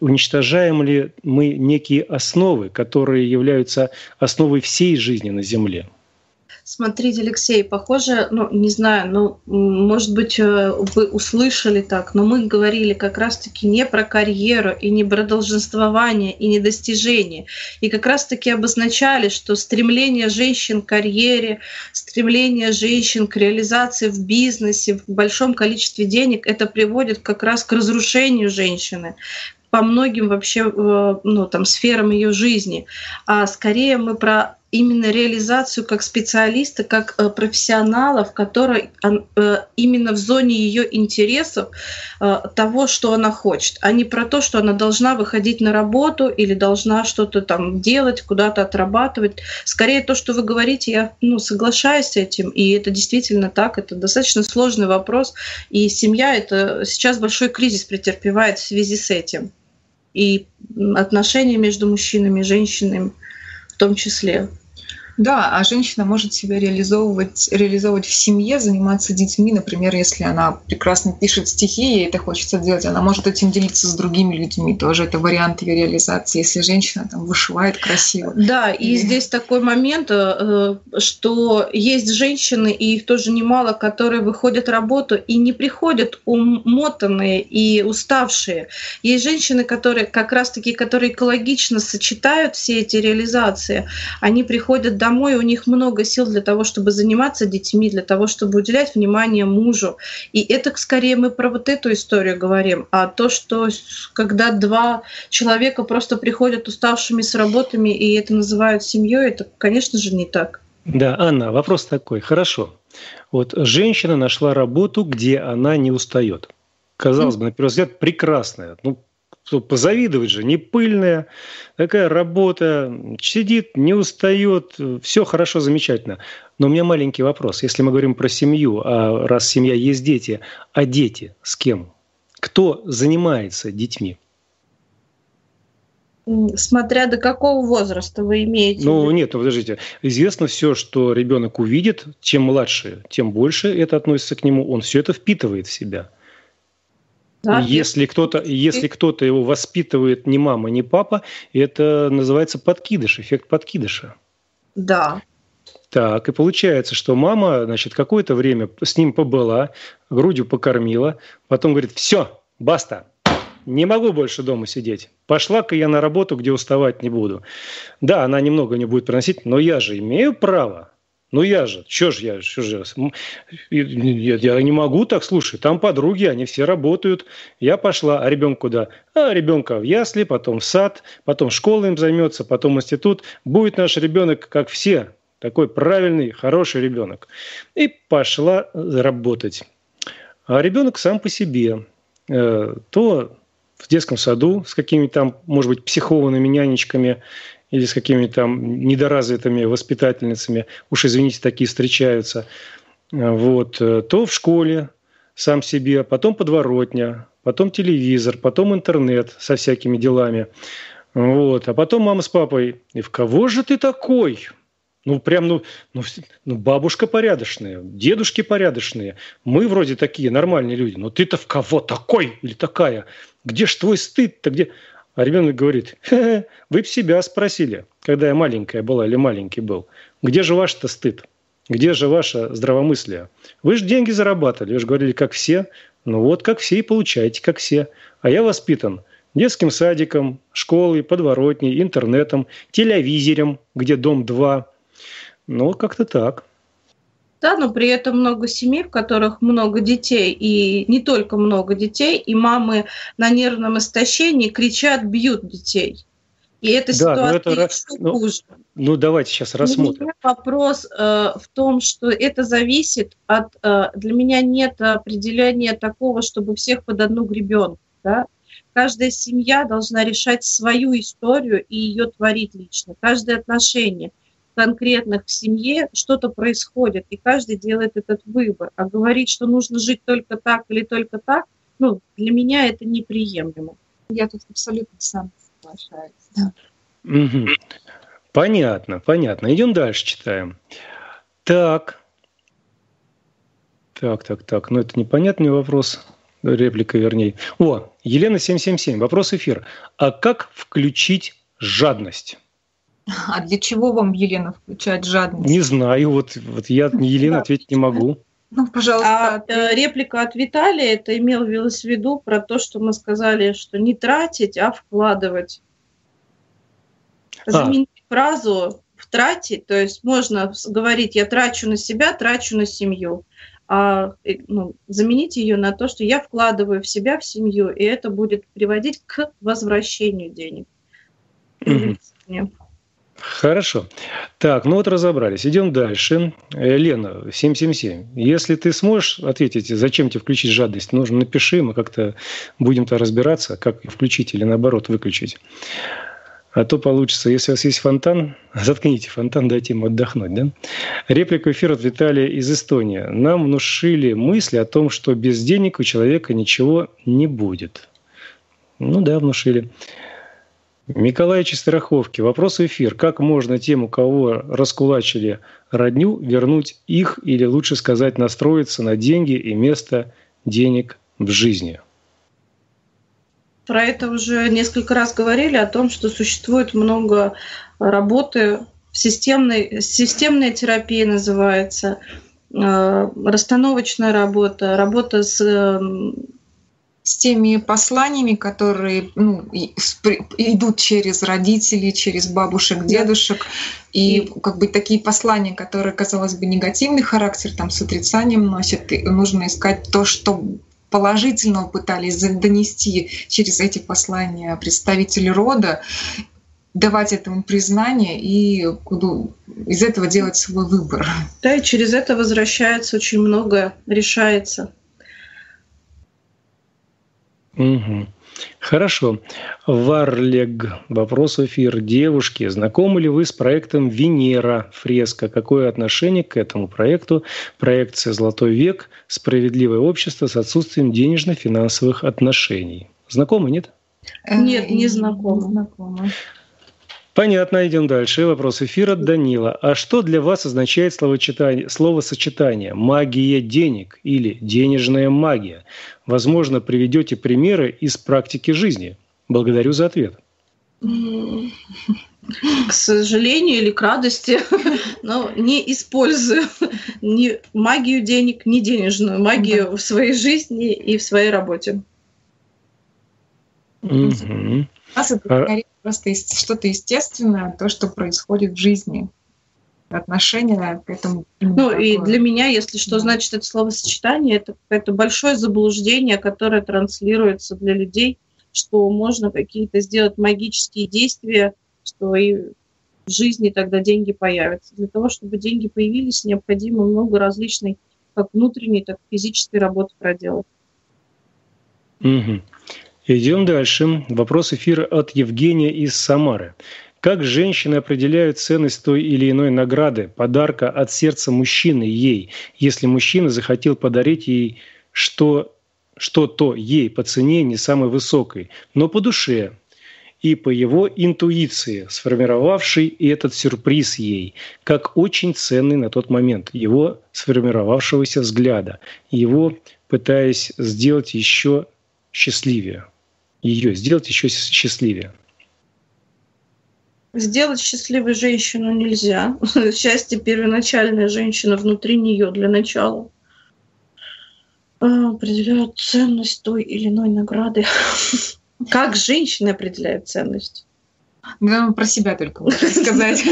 уничтожаем ли мы некие основы, которые являются основой всей жизни на Земле? Смотрите, Алексей, похоже, не знаю, может быть, вы услышали так, но мы говорили как раз-таки не про карьеру, и не про долженствование, и не достижение. И как раз-таки обозначали, что стремление женщин к карьере, стремление женщин к реализации в бизнесе, в большом количестве денег, это приводит как раз к разрушению женщины по многим вообще сферам ее жизни. А скорее мы про именно реализацию как специалиста, как профессионала, в которой именно в зоне ее интересов того, что она хочет, а не про то, что она должна выходить на работу или должна что-то там делать, куда-то отрабатывать. Скорее то, что вы говорите, я соглашаюсь с этим, и это действительно так, это достаточно сложный вопрос, и семья это сейчас большой кризис претерпевает в связи с этим, и отношения между мужчинами и женщинами в том числе. Да, а женщина может себя реализовывать в семье, заниматься детьми. Например, если она прекрасно пишет стихи, ей это хочется делать, она может этим делиться с другими людьми. Тоже это вариант ее реализации, если женщина там вышивает красиво. Да, и здесь такой момент, что есть женщины, и их тоже немало, которые выходят в работу и не приходят умотанные и уставшие. Есть женщины, которые как раз-таки, которые экологично сочетают все эти реализации, они приходят домой, у них много сил для того, чтобы заниматься детьми, для того, чтобы уделять внимание мужу. И это скорее мы про вот эту историю говорим, а то, что когда два человека просто приходят уставшими с работами и это называют семьей, это, конечно же, не так. Да, Анна, вопрос такой. Хорошо. Вот женщина нашла работу, где она не устает. Казалось бы, на первый взгляд, прекрасная. Ну, позавидовать же, не пыльная, такая работа, сидит, не устает, все хорошо, замечательно. Но у меня маленький вопрос. Если мы говорим про семью, а раз семья есть дети, а дети с кем? Кто занимается детьми? Смотря до какого возраста вы имеете. Ну нет, подождите. Известно все, что ребенок увидит, чем младше, тем больше это относится к нему, он все это впитывает в себя. Да, если кто-то его воспитывает не мама, не папа, это называется подкидыш, эффект подкидыша. Да. Так, и получается, что мама, значит, какое-то время с ним побыла, грудью покормила, потом говорит: все, баста, не могу больше дома сидеть, пошла-ка я на работу, где уставать не буду. Да, она немного не будет приносить, но я же имею право. Ну я же, я не могу так, слушай, там подруги, они все работают, я пошла, а ребенок куда? А ребенка в ясли, потом в сад, потом школа им займется, потом институт. Будет наш ребенок, как все, такой правильный, хороший ребенок. И пошла работать. А ребенок сам по себе, то в детском саду с какими-то там, может быть, психованными нянечками, или с какими-то там недоразвитыми воспитательницами, уж извините, такие встречаются, вот, то в школе сам себе, потом подворотня, потом телевизор, потом интернет со всякими делами, вот, а потом мама с папой: и в кого же ты такой? Ну, прям, ну, бабушка порядочная, дедушки порядочные, мы вроде такие нормальные люди, но ты-то в кого такой или такая? Где ж твой стыд-то, где... А ребенок говорит: «Хе-хе, вы б себя спросили, когда я маленькая была или маленький был, где же ваш-то стыд, где же ваше здравомыслие? Вы же деньги зарабатывали, вы же говорили, как все, ну вот как все и получаете, как все. А я воспитан детским садиком, школой, подворотней, интернетом, телевизором, где дом 2, ну как-то так». Да, но при этом много семей, в которых много детей, и не только много детей, и мамы на нервном истощении кричат, бьют детей. И эта ситуация еще хуже. Ну, давайте сейчас рассмотрим. У меня вопрос в том, что это зависит от... для меня нет определения такого, чтобы всех под одну гребенку. Да? Каждая семья должна решать свою историю и ее творить лично. Каждое отношение конкретных в семье, что-то происходит, и каждый делает этот выбор. А говорить, что нужно жить только так или только так, ну, для меня это неприемлемо. Я тут абсолютно сам соглашаюсь. Да. Угу. Понятно, понятно. Идем дальше, читаем. Так. Ну, это непонятный вопрос. Реплика, вернее. О, Елена777. Вопрос эфир. А как включить жадность? А для чего вам, Елена, включать жадность? Не знаю, вот я, Елена, ответить не могу. Ну, пожалуйста. А реплика от Виталия, это имелось в виду про то, что мы сказали, что не тратить, а вкладывать. Заменить фразу в трате, то есть можно говорить: я трачу на себя, трачу на семью. Заменить ее на то, что я вкладываю в себя, в семью, и это будет приводить к возвращению денег. Хорошо. Так, ну вот разобрались. Идем дальше. Лена, 777. Если ты сможешь ответить, зачем тебе включить жадность, нужно напиши, мы как-то будем-то разбираться, как включить или наоборот выключить. А то получится, если у вас есть фонтан, заткните фонтан, дайте ему отдохнуть, да? Реплика эфира от Виталия из Эстонии. Нам внушили мысли о том, что без денег у человека ничего не будет. Ну да, внушили. Николай из Страховки. Вопрос в эфир. Как можно тем, у кого раскулачили родню, вернуть их или, лучше сказать, настроиться на деньги и место денег в жизни? Про это уже несколько раз говорили, о том, что существует много работы, системная терапия называется, расстановочная работа, работа с теми посланиями, которые идут через родителей, через бабушек, дедушек. И как бы такие послания, которые, казалось бы, негативный характер, там с отрицанием носят, и нужно искать то, что положительного пытались донести через эти послания представители рода, давать этому признание и из этого делать свой выбор. Да, и через это возвращается очень многое, решается. Угу. Хорошо. Варлег. Вопрос в эфир. Девушки, знакомы ли вы с проектом «Венера. Фреска»? Какое отношение к этому проекту? Проекция «Золотой век», «Справедливое общество» с отсутствием денежно-финансовых отношений. Знакомы, нет? Нет, не знакомы. Понятно, идем дальше. Вопрос эфира от Данила. А что для вас означает словосочетание «магия денег» или «денежная магия»? Возможно, приведете примеры из практики жизни. Благодарю за ответ. К сожалению или к радости, но не использую ни магию денег, ни денежную магию в своей жизни и в своей работе. Угу. У нас это скорее просто что-то естественное, то, что происходит в жизни, отношение к этому. И для меня, если что, значит это словосочетание, это какое-то большое заблуждение, которое транслируется для людей, что можно какие-то сделать магические действия, что и в жизни тогда деньги появятся. Для того, чтобы деньги появились, необходимо много различной как внутренней, так и физической работы проделать. Угу. Идем дальше. Вопрос эфира от Евгения из Самары. Как женщины определяют ценность той или иной награды, подарка от сердца мужчины ей, если мужчина захотел подарить ей что-то ей по цене не самой высокой, но по душе и по его интуиции, сформировавшей и этот сюрприз ей, как очень ценный на тот момент его сформировавшегося взгляда, его пытаясь сделать еще счастливее? Ее сделать еще счастливее. Сделать счастливой женщину нельзя. Счастье первоначальная женщина внутри нее для начала. Определяют ценность той или иной награды. Как женщины определяют ценность? Да, про себя только можно сказать.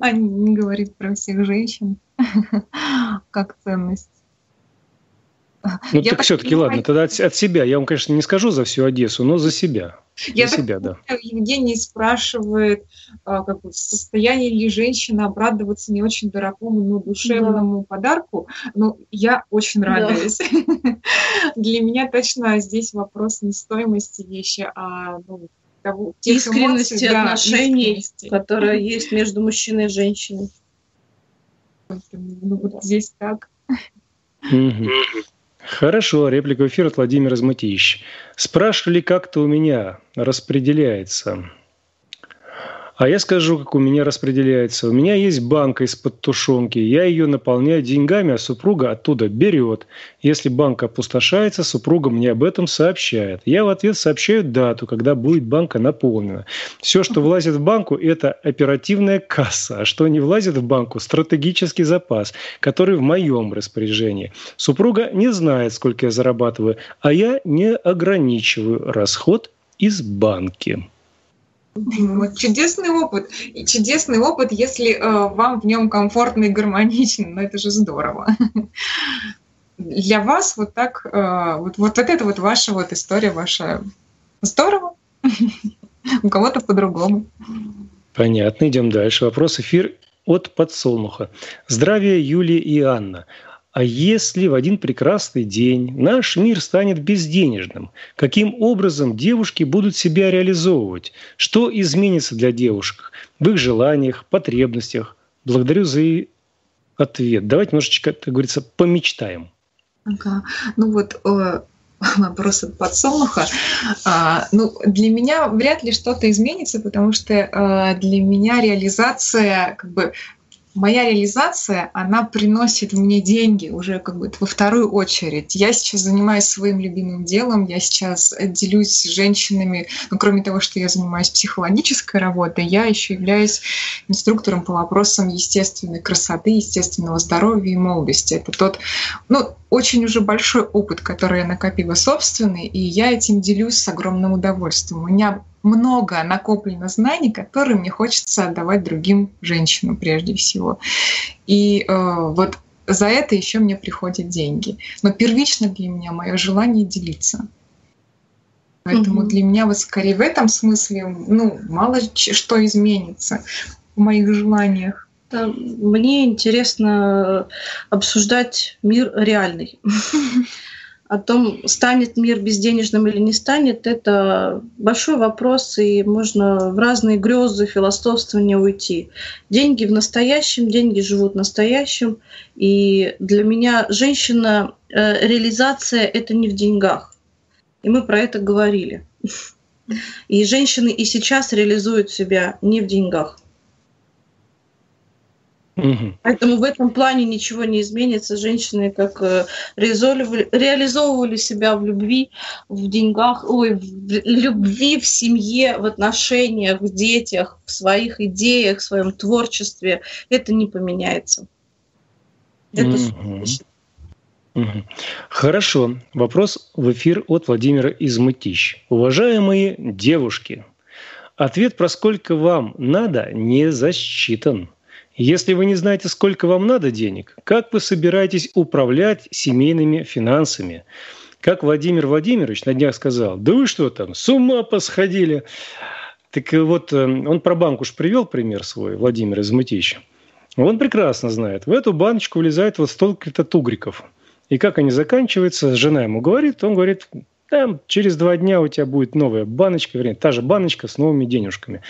Аня не говорит про всех женщин как ценность. Ну так все-таки ладно, тогда от себя. Я вам, конечно, не скажу за всю Одессу, но за себя. Евгений спрашивает, в состоянии ли женщина обрадоваться не очень дорогому, но душевному подарку. Ну, я очень радуюсь. Да. Для меня точно здесь вопрос не стоимости вещи, а искренности отношений, которые есть между мужчиной и женщиной. Здесь так. Хорошо, реплика в эфир от Владимира Изматич. Спрашивали, как-то у меня распределяется. А я скажу, как у меня распределяется. У меня есть банка из-под тушенки, я ее наполняю деньгами, а супруга оттуда берет. Если банка опустошается, супруга мне об этом сообщает. Я в ответ сообщаю дату, когда будет банка наполнена. Все, что влазит в банку, это оперативная касса, а что не влазит в банку, стратегический запас, который в моем распоряжении. Супруга не знает, сколько я зарабатываю, а я не ограничиваю расход из банки. Вот, чудесный опыт. И чудесный опыт, если вам в нем комфортно и гармонично. Но это же здорово. Для вас вот так, это ваша история, ваша. Здорово. У кого-то по-другому. Понятно, идем дальше. Вопрос эфир от Подсолнуха. Здравия, Юлия и Анна. А если в один прекрасный день наш мир станет безденежным, каким образом девушки будут себя реализовывать? Что изменится для девушек в их желаниях, потребностях? Благодарю за ответ. Давайте немножечко, как говорится, помечтаем. Ага. вопрос от подсолнуха. Ну, для меня вряд ли что-то изменится, потому что для меня реализация, как бы, моя реализация, она приносит мне деньги уже как бы во вторую очередь. Я сейчас занимаюсь своим любимым делом, я сейчас делюсь с женщинами. Ну, кроме того, что я занимаюсь психологической работой, я еще являюсь инструктором по вопросам естественной красоты, естественного здоровья и молодости. Это тот, ну, очень уже большой опыт, который я накопила собственный, и я этим делюсь с огромным удовольствием. У меня много накоплено знаний, которые мне хочется отдавать другим женщинам прежде всего. И вот за это еще мне приходят деньги. Но первично для меня мое желание делиться. Поэтому для меня вот скорее в этом смысле, ну, мало что изменится в моих желаниях. Мне интересно обсуждать мир реальный. О том, станет мир безденежным или не станет, это большой вопрос, и можно в разные грезы, философствования уйти. Деньги в настоящем, деньги живут настоящим, и для меня женщина, реализация — это не в деньгах. И мы про это говорили. И женщины и сейчас реализуют себя не в деньгах. Поэтому в этом плане ничего не изменится. Женщины как реализовывали себя в любви, в деньгах, в любви, в семье, в отношениях, в детях, в своих идеях, в своем творчестве. Это не поменяется. Это Хорошо. Вопрос в эфир от Владимира Изматич. Уважаемые девушки, ответ про сколько вам надо не засчитан. Если вы не знаете, сколько вам надо денег, как вы собираетесь управлять семейными финансами? Как Владимир Владимирович на днях сказал, да вы что там, с ума посходили? Так вот, он про банку же привел пример свой, Владимир Изматич. Он прекрасно знает, в эту баночку влезает вот столько-то тугриков. И как они заканчиваются, жена ему говорит, он говорит, там через 2 дня у тебя будет новая баночка, вернее, та же баночка с новыми денежками.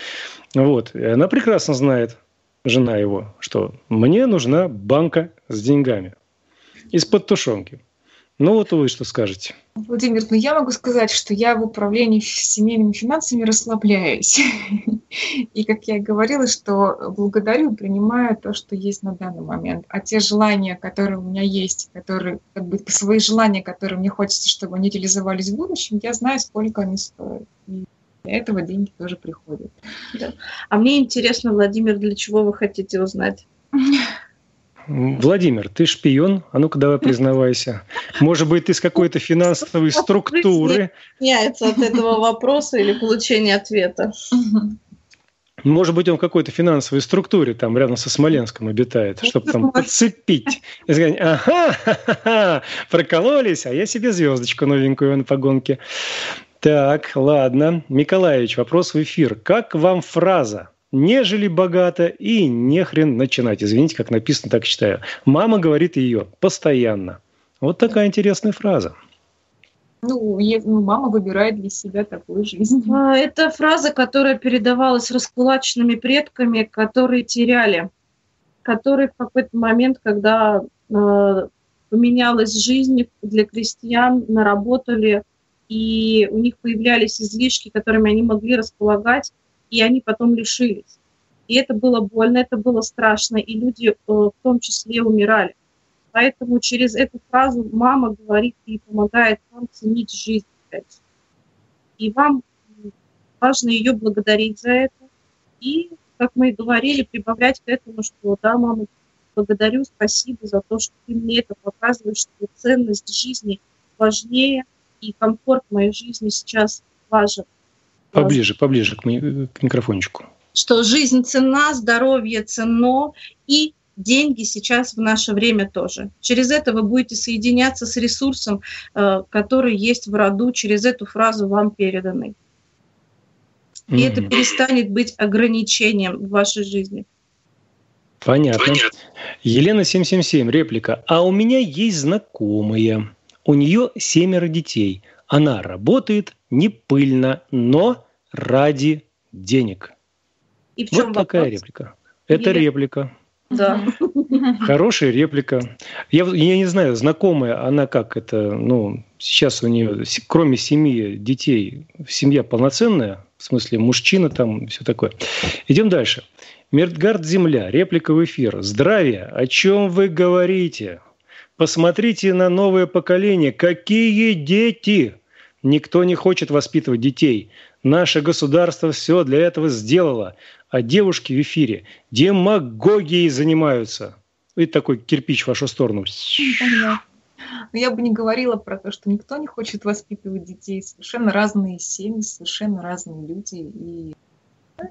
Вот. И она прекрасно знает, жена его, что мне нужна банка с деньгами из-под тушенки. Ну вот вы что скажете? Владимир, ну я могу сказать, что я в управлении семейными финансами расслабляюсь. И как я и говорила, что благодарю, принимаю то, что есть на данный момент. А те желания, которые у меня есть, которые, как бы, свои желания, которые мне хочется, чтобы они реализовались в будущем, я знаю, сколько они стоят. Для этого деньги тоже приходят. Да. А мне интересно, Владимир, для чего вы хотите узнать? Владимир, ты шпион? А ну-ка давай признавайся. Может быть, ты с какой-то финансовой структуры... Меняется от этого вопроса или получения ответа. Может быть, он в какой-то финансовой структуре, там рядом со Смоленском обитает, чтобы там подцепить. И сказать, ага, прокололись, а я себе звездочку новенькую на погонке. Так, ладно. Миколаевич, вопрос в эфир. Как вам фраза «нежели богато и не хрен начинать»? Извините, как написано, так читаю. Мама говорит ее постоянно. Вот такая интересная фраза. Ну, мама выбирает для себя такую жизнь. Это фраза, которая передавалась раскулаченными предками, которые теряли, которые в какой-то момент, когда поменялась жизнь для крестьян, наработали, и у них появлялись излишки, которыми они могли располагать, и они потом лишились. И это было больно, это было страшно, и люди в том числе умирали. Поэтому через эту фразу мама говорит и помогает вам ценить жизнь. И вам важно ее благодарить за это. И, как мы и говорили, прибавлять к этому, что да, мама, благодарю, спасибо за то, что ты мне это показываешь, что ценность жизни важнее, и комфорт моей жизни сейчас важен. Поближе, поближе к микрофончику. Что жизнь ценна, здоровье ценно, и деньги сейчас в наше время тоже. Через это вы будете соединяться с ресурсом, который есть в роду, через эту фразу вам переданный. И это перестанет быть ограничением в вашей жизни. Понятно. Елена777, реплика. А у меня есть знакомые. У нее 7 детей. Она работает не пыльно, но ради денег. И в чем вот вопрос? Такая реплика. Это реплика. Да. Хорошая реплика. Я не знаю, знакомая она как это, ну, сейчас у нее, кроме семьи детей, семья полноценная, в смысле мужчина там, все такое. Идем дальше. Мертгард Земля, реплика в эфир. Здравия, о чем вы говорите? Посмотрите на новое поколение. Какие дети? Никто не хочет воспитывать детей. Наше государство все для этого сделало. А девушки в эфире демагогией занимаются. И такой кирпич в вашу сторону. Но я бы не говорила про то, что никто не хочет воспитывать детей. Совершенно разные семьи, совершенно разные люди.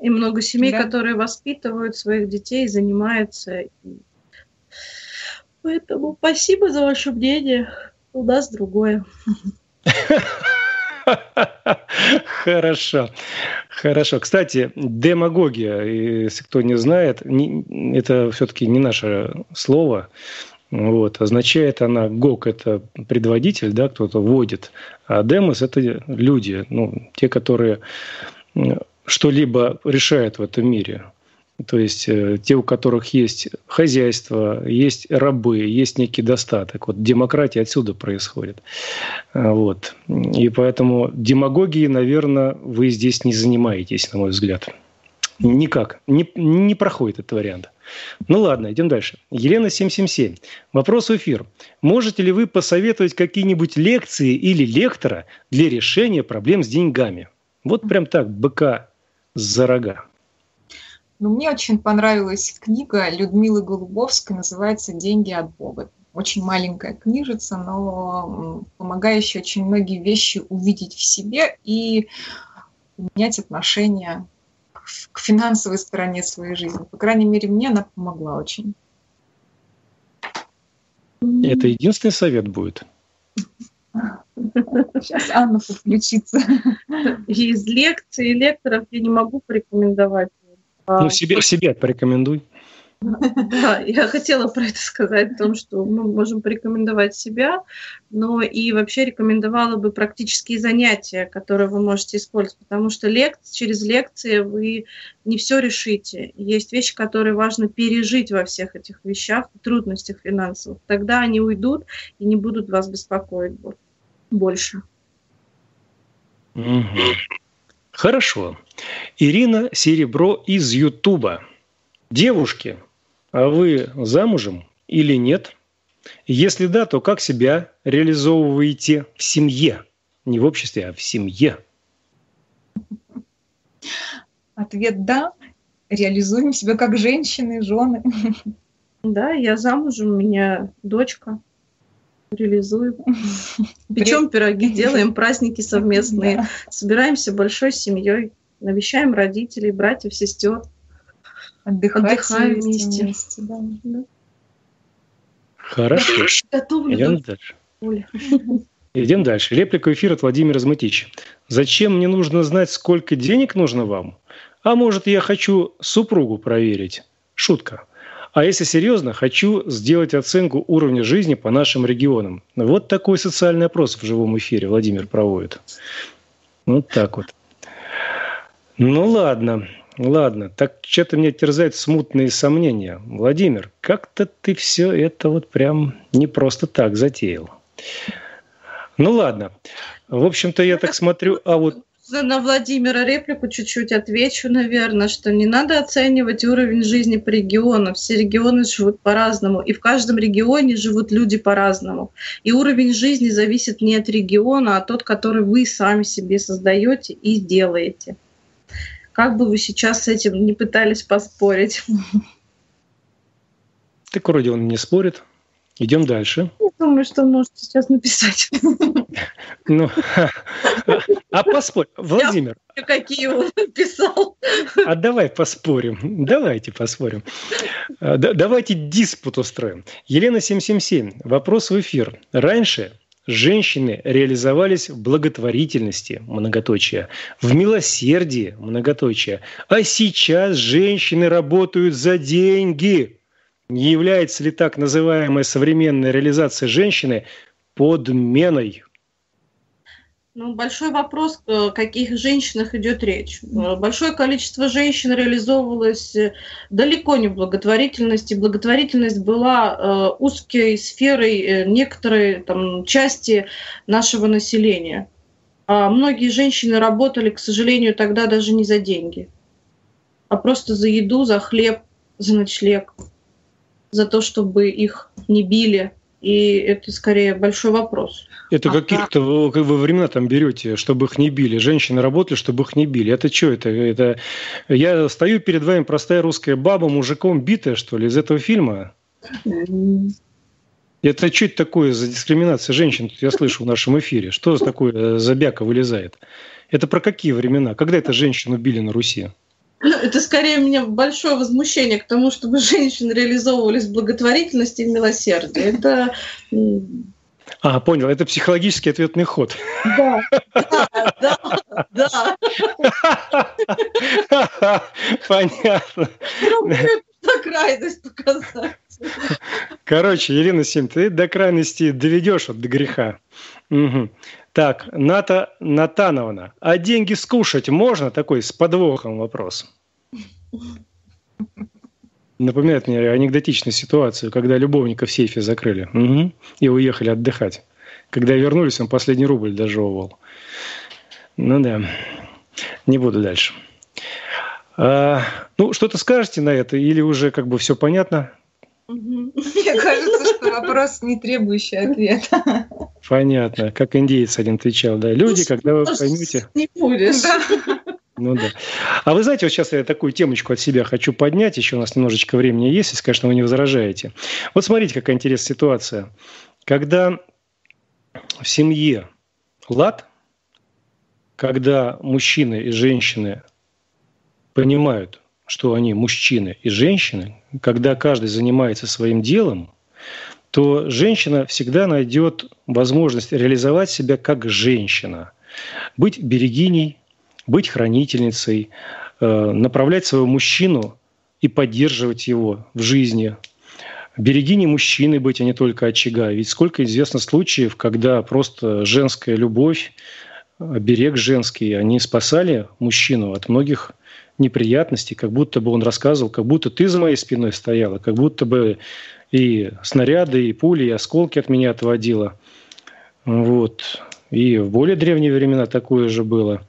И много семей, да, которые воспитывают своих детей, занимаются. Поэтому спасибо за ваше мнение. У нас другое. Хорошо. Хорошо. Кстати, демагогия, если кто не знает, это все-таки не наше слово. Вот. Означает она гог, это предводитель, да, кто-то вводит. А демос — это люди, ну, те, которые что-либо решают в этом мире. То есть те, у которых есть хозяйство, есть рабы, есть некий достаток. Вот демократия отсюда происходит. Вот. И поэтому демагогией, наверное, вы здесь не занимаетесь, на мой взгляд. Никак. Не проходит этот вариант. Ну ладно, идем дальше. Елена777. Вопрос в эфир. Можете ли вы посоветовать какие-нибудь лекции или лектора для решения проблем с деньгами? Вот прям так, быка за рога. Ну, мне очень понравилась книга Людмилы Голубовской, называется «Деньги от Бога». Очень маленькая книжица, но помогающая очень многие вещи увидеть в себе и менять отношения к финансовой стороне своей жизни. По крайней мере, мне она помогла очень. Это единственный совет будет. Сейчас Анна подключится. Из лекций и лекторов я не могу порекомендовать. Ну, себе порекомендуй. Да, я хотела про это сказать, о том, что мы можем порекомендовать себя, но и вообще рекомендовала бы практические занятия, которые вы можете использовать, потому что через лекции вы не все решите. Есть вещи, которые важно пережить во всех этих вещах, трудностях финансовых. Тогда они уйдут и не будут вас беспокоить больше. Хорошо. Ирина Серебро из Ютуба. Девушки, а вы замужем или нет? Если да, то как себя реализовываете в семье? Не в обществе, а в семье. Ответ «да». Реализуем себя как женщины, жены. Да, я замужем, у меня дочка. Реализуем. Печем пироги, делаем праздники совместные, да. Собираемся большой семьей, навещаем родителей, братьев, сестер, отдыхаем вместе. Да. Хорошо. Идем дальше. Идем дальше. Реплика эфира от Владимира Изматича. Зачем мне нужно знать, сколько денег нужно вам? А может, я хочу супругу проверить? Шутка. А если серьезно, хочу сделать оценку уровня жизни по нашим регионам. Вот такой социальный опрос в живом эфире Владимир проводит. Вот так вот. Ну ладно, ладно. Так что-то меня терзают смутные сомнения. Владимир, как-то ты все это вот прям не просто так затеял. Ну ладно. В общем-то, я так смотрю, а вот... На Владимира реплику чуть-чуть отвечу, наверное, что не надо оценивать уровень жизни по регионам. Все регионы живут по-разному, и в каждом регионе живут люди по-разному. И уровень жизни зависит не от региона, а тот, который вы сами себе создаете и делаете. Как бы вы сейчас с этим не пытались поспорить. Так вроде он не спорит. Идем дальше. Я думаю, что он может сейчас написать. Ну, а поспорь, Владимир. Я какие он написал. А давай поспорим. Давайте поспорим. Давайте диспут устроим. Елена777. Вопрос в эфир. Раньше женщины реализовались в благотворительности, многоточие, в милосердии, многоточие. А сейчас женщины работают за деньги. Не является ли так называемая современная реализация женщины подменой? Ну, большой вопрос, о каких женщинах идет речь. Большое количество женщин реализовывалось далеко не в благотворительности. Благотворительность была узкой сферой некоторой там, части нашего населения. А многие женщины работали, к сожалению, тогда даже не за деньги, а просто за еду, за хлеб, за ночлег, за то, чтобы их не били. И это скорее большой вопрос. Это каких-то вы времена там берете, чтобы их не били. Женщины работали, чтобы их не били. Это что это? Это я стою перед вами простая русская баба, мужиком битая, что ли, из этого фильма? Это что это такое за дискриминация женщин? Я слышу в нашем эфире. Что за такое забяка вылезает? Это про какие времена? Когда это женщину били на Руси? Это скорее у меня большое возмущение к тому, чтобы женщины реализовывались в благотворительности и в милосердии. Это... А, понял, это психологический ответный ход. Да, да, да. Понятно. На крайность показать. Короче, Елена7, ты до крайности доведешь до греха. Угу. Так, Ната Натановна, а деньги скушать можно? Такой с подвохом вопрос. Напоминает мне анекдотичную ситуацию, когда любовника в сейфе закрыли, угу, и уехали отдыхать. Когда вернулись, он последний рубль дожевывал. Ну да, не буду дальше. Ну, что-то скажете на это или уже как бы все понятно? Мне кажется, что вопрос не требующий ответа. Понятно, как индеец один отвечал, да. Люди, когда вы поймете. Не будешь. Ну да. А вы знаете, вот сейчас я такую темочку от себя хочу поднять, еще у нас немножечко времени есть, если, конечно, вы не возражаете. Вот смотрите, какая интересная ситуация. Когда в семье лад, когда мужчины и женщины понимают, что они мужчины и женщины, когда каждый занимается своим делом, то женщина всегда найдет возможность реализовать себя как женщина, быть берегиней, быть хранительницей, направлять своего мужчину и поддерживать его в жизни. Берегиней мужчины быть, а не только очага. Ведь сколько известно случаев, когда просто женская любовь, берег женский, они спасали мужчину от многих неприятностей, как будто бы он рассказывал, как будто ты за моей спиной стояла, как будто бы и снаряды, и пули, и осколки от меня отводила. Вот. И в более древние времена такое же было.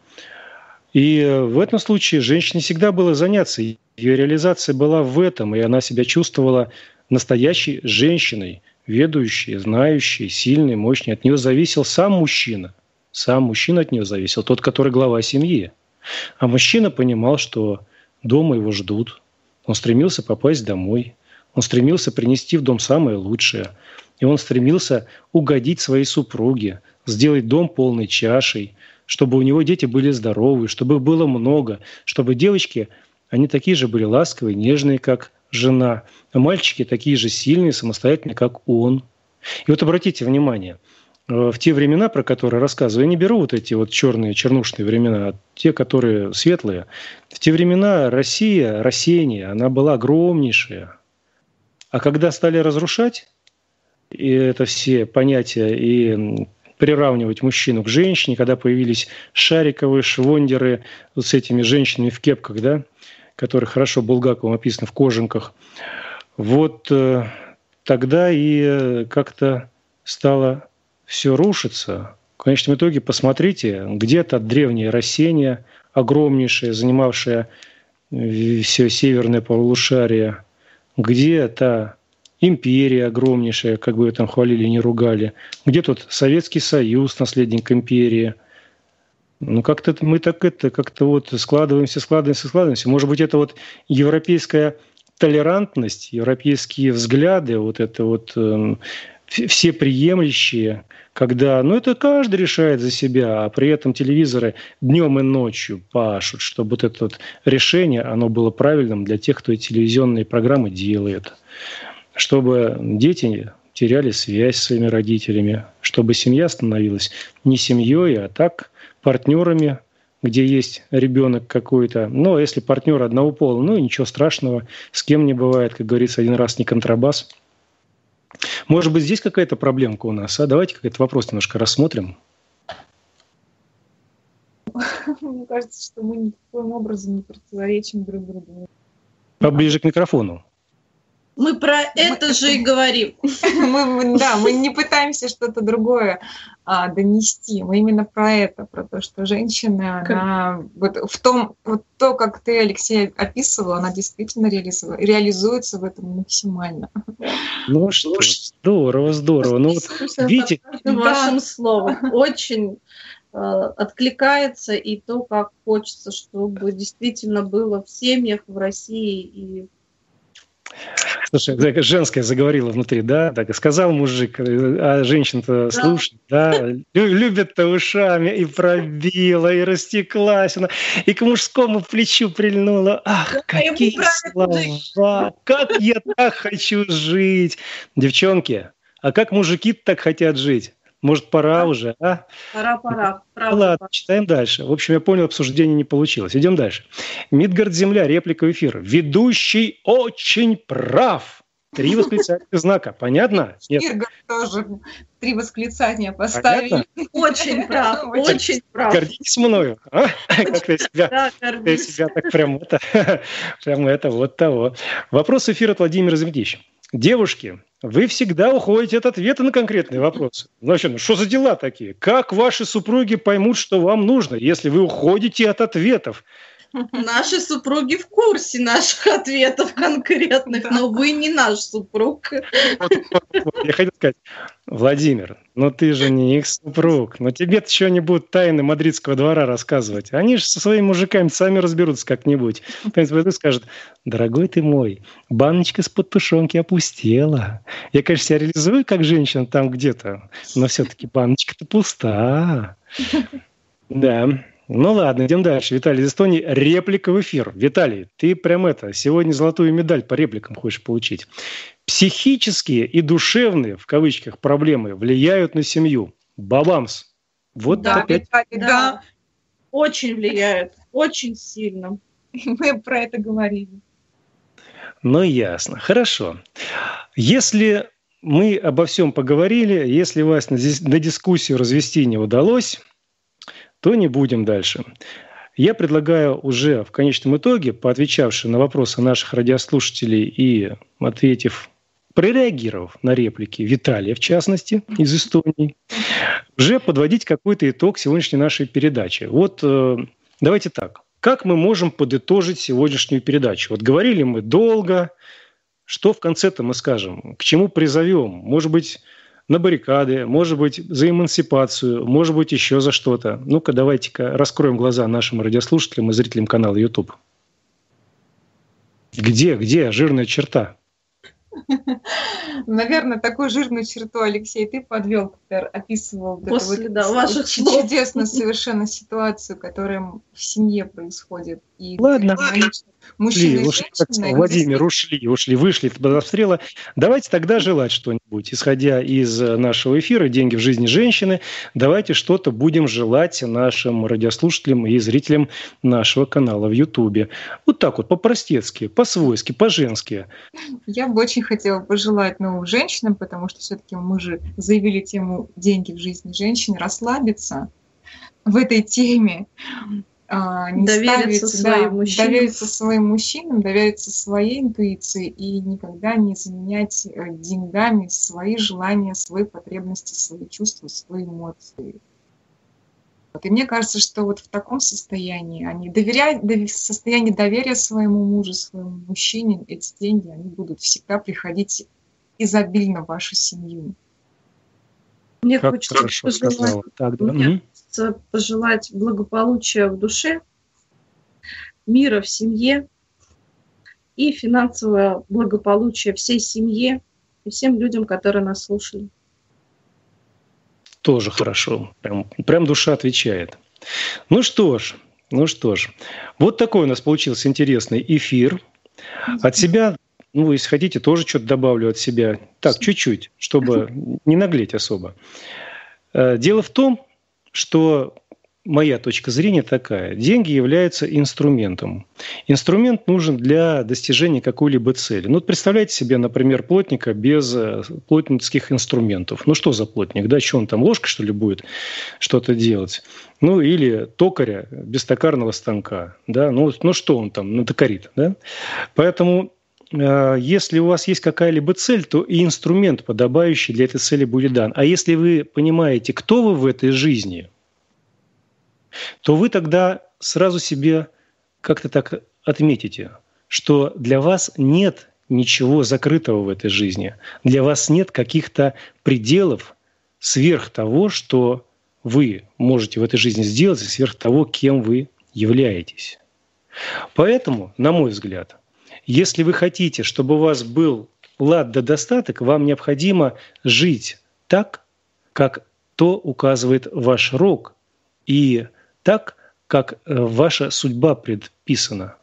И в этом случае женщине всегда было заняться. Ее реализация была в этом, и она себя чувствовала настоящей женщиной, ведущей, знающей, сильной, мощной. От нее зависел сам мужчина. Сам мужчина от нее зависел, тот, который глава семьи. А мужчина понимал, что дома его ждут. Он стремился попасть домой. Он стремился принести в дом самое лучшее. И он стремился угодить своей супруге, сделать дом полной чашей, чтобы у него дети были здоровы, чтобы их было много, чтобы девочки, они такие же были ласковые, нежные, как жена, а мальчики такие же сильные, самостоятельные, как он. И вот обратите внимание, в те времена, про которые рассказываю, я не беру вот эти вот черные, чернушные времена, а те, которые светлые. В те времена Россия, Россия, она была огромнейшая. А когда стали разрушать и это все понятия и приравнивать мужчину к женщине, когда появились шариковые, швондеры вот с этими женщинами в кепках, да, которых хорошо Булгаковым описано, в кожанках, вот тогда и как-то стало все рушиться. В конечном итоге, посмотрите, где-то древнее Россия, огромнейшая, занимавшая все северное полушарие, где та империя огромнейшая, как бы ее там хвалили и не ругали, где тут Советский Союз, наследник империи. Ну, как-то мы так это как-то вот складываемся. Может быть, это вот европейская толерантность, европейские взгляды, вот это вот все приемлющие, когда, ну, это каждый решает за себя, а при этом телевизоры днем и ночью пашут, чтобы вот это вот решение, оно было правильным для тех, кто телевизионные программы делает, чтобы дети теряли связь с своими родителями, чтобы семья становилась не семьей, а так партнерами, где есть ребенок какой-то. Но если партнер одного пола, ну, ничего страшного, с кем не бывает, как говорится, один раз не контрабас. Может быть, здесь какая-то проблемка у нас, а? Давайте этот вопрос немножко рассмотрим. Мне кажется, что мы никаким образом не противоречим друг другу. Поближе к микрофону. Мы про это же и говорим. Мы не пытаемся что-то другое донести. Мы именно про это, про то, что женщина, она вот в том, вот то, как ты, Алексей, описывала, она действительно реализуется в этом максимально. Ну что ж, здорово. Ну вот видите, вашим словом очень откликается и то, как хочется, чтобы действительно было в семьях, в России и слушай, женская заговорила внутри, да, так и сказал мужик, а женщина-то слушает, да, любят-то ушами, и пробила, и растеклась она, и к мужскому плечу прильнула. Ах, да, какие слова, как я так хочу жить. Девчонки, а как мужики так хотят жить? Может, пора уже, а? Пора. Ладно, читаем дальше. В общем, я понял, обсуждение не получилось. Идем дальше. Мертгард Земля, реплика эфира. Ведущий очень прав. 3 восклицательных знака. Понятно? Мертгард тоже 3 восклицания поставили. Очень прав, очень прав. Гордитесь мною, а? Как-то я себя так прям это вот того. Вопрос эфира от Владимира Изматича. Девушки, вы всегда уходите от ответа на конкретные вопросы. Значит, что за дела такие? Как ваши супруги поймут, что вам нужно, если вы уходите от ответов? Наши супруги в курсе наших ответов конкретных, но вы не наш супруг. Вот, я хотел сказать, Владимир, но ты же не их супруг, но тебе-то чего не будут тайны мадридского двора рассказывать. Они же со своими мужиками сами разберутся как-нибудь. Поэтому скажут, дорогой ты мой, баночка из-под тушенки опустела. Я, конечно, себя реализую как женщина там где-то, но все-таки баночка-то пуста. Да. Ну ладно, идем дальше. Виталий из Эстонии. Реплика в эфир. Виталий, ты прям это, сегодня золотую медаль по репликам хочешь получить. Психические и душевные, в кавычках, проблемы влияют на семью. Бабамс. Вот да, опять. Виталий, да, очень влияют, очень сильно. Мы про это говорили. Ну ясно, хорошо. Если мы обо всем поговорили, если вас на дискуссию развести не удалось, то не будем дальше. Я предлагаю уже в конечном итоге, поотвечавши на вопросы наших радиослушателей и прореагировав на реплики Виталия, в частности, из Эстонии, уже подводить какой-то итог сегодняшней нашей передачи. Вот давайте так. Как мы можем подытожить сегодняшнюю передачу? Вот говорили мы долго. Что в конце-то мы скажем? К чему призовем? Может быть, на баррикады, может быть, за эмансипацию, может быть, еще за что-то. Ну-ка, давайте-ка раскроем глаза нашим радиослушателям и зрителям канала YouTube. Где жирная черта? Наверное, такую жирную черту, Алексей, ты подвел, когда описывал ваших чудесную совершенно ситуацию, которая в семье происходит. И Ладно. Мужчины ушли, женщины, Владимир, ушли, вышли до обстрела. Давайте тогда желать что-нибудь. Исходя из нашего эфира «Деньги в жизни женщины», давайте что-то будем желать нашим радиослушателям и зрителям нашего канала в Ютубе. Вот так вот, по-простецки, по-свойски, по-женски. Я бы очень хотела пожелать женщинам, потому что все-таки мы же заявили тему «Деньги в жизни женщины», расслабиться в этой теме. Довериться своим мужчинам, довериться своей интуиции и никогда не заменять деньгами свои желания, свои потребности, свои чувства, свои эмоции. И мне кажется, что вот в таком состоянии, в состоянии доверия своему мужу, своему мужчине, эти деньги, они будут всегда приходить изобильно в вашу семью. Мне хочется пожелать благополучия в душе, мира в семье и финансового благополучия всей семье и всем людям, которые нас слушали. Тоже хорошо. Прям душа отвечает. Ну что ж. Вот такой у нас получился интересный эфир. От себя... если хотите, тоже что-то добавлю от себя. Так, чуть-чуть, чтобы не наглеть особо. Дело в том, что моя точка зрения такая. Деньги являются инструментом. Инструмент нужен для достижения какой-либо цели. Ну, вот представляете себе, например, плотника без плотницких инструментов. Ну, что за плотник? Да, что он там, ложкой, что ли, будет что-то делать? Ну, или токаря без токарного станка. Да? Ну, что он там натокарит? Да? Поэтому... Если у вас есть какая-либо цель, то и инструмент, подобающий для этой цели, будет дан. А если вы понимаете, кто вы в этой жизни, то вы тогда сразу себе как-то так отметите, что для вас нет ничего закрытого в этой жизни. Для вас нет каких-то пределов сверх того, что вы можете в этой жизни сделать, и сверх того, кем вы являетесь. Поэтому, на мой взгляд, если вы хотите, чтобы у вас был лад да достаток, вам необходимо жить так, как то указывает ваш рог, и так, как ваша судьба предписана.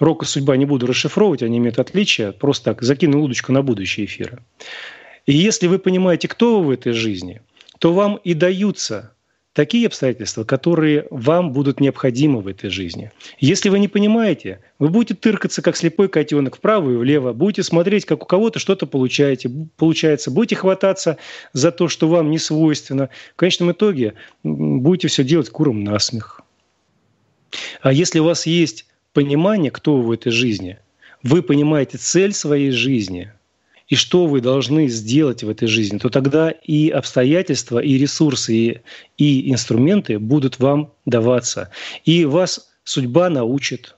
Рог и судьба не буду расшифровывать, они имеют отличия, просто так закину удочку на будущие эфиры. И если вы понимаете, кто вы в этой жизни, то вам и даются такие обстоятельства, которые вам будут необходимы в этой жизни. Если вы не понимаете, вы будете тыркаться, как слепой котенок, вправо и влево, будете смотреть, как у кого-то что-то получается, будете хвататься за то, что вам не свойственно. В конечном итоге будете все делать курам на смех. А если у вас есть понимание, кто вы в этой жизни, вы понимаете цель своей жизни – и что вы должны сделать в этой жизни, то тогда и обстоятельства, и ресурсы, и инструменты будут вам даваться. И вас судьба научит,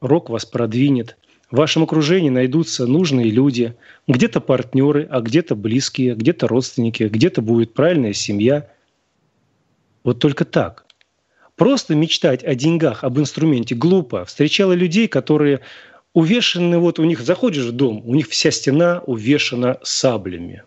рок вас продвинет, в вашем окружении найдутся нужные люди, где-то партнеры, а где-то близкие, где-то родственники, где-то будет правильная семья. Вот только так. Просто мечтать о деньгах, об инструменте глупо. Встречала людей, которые... увешаны, вот у них заходишь в дом, у них вся стена увешана саблями.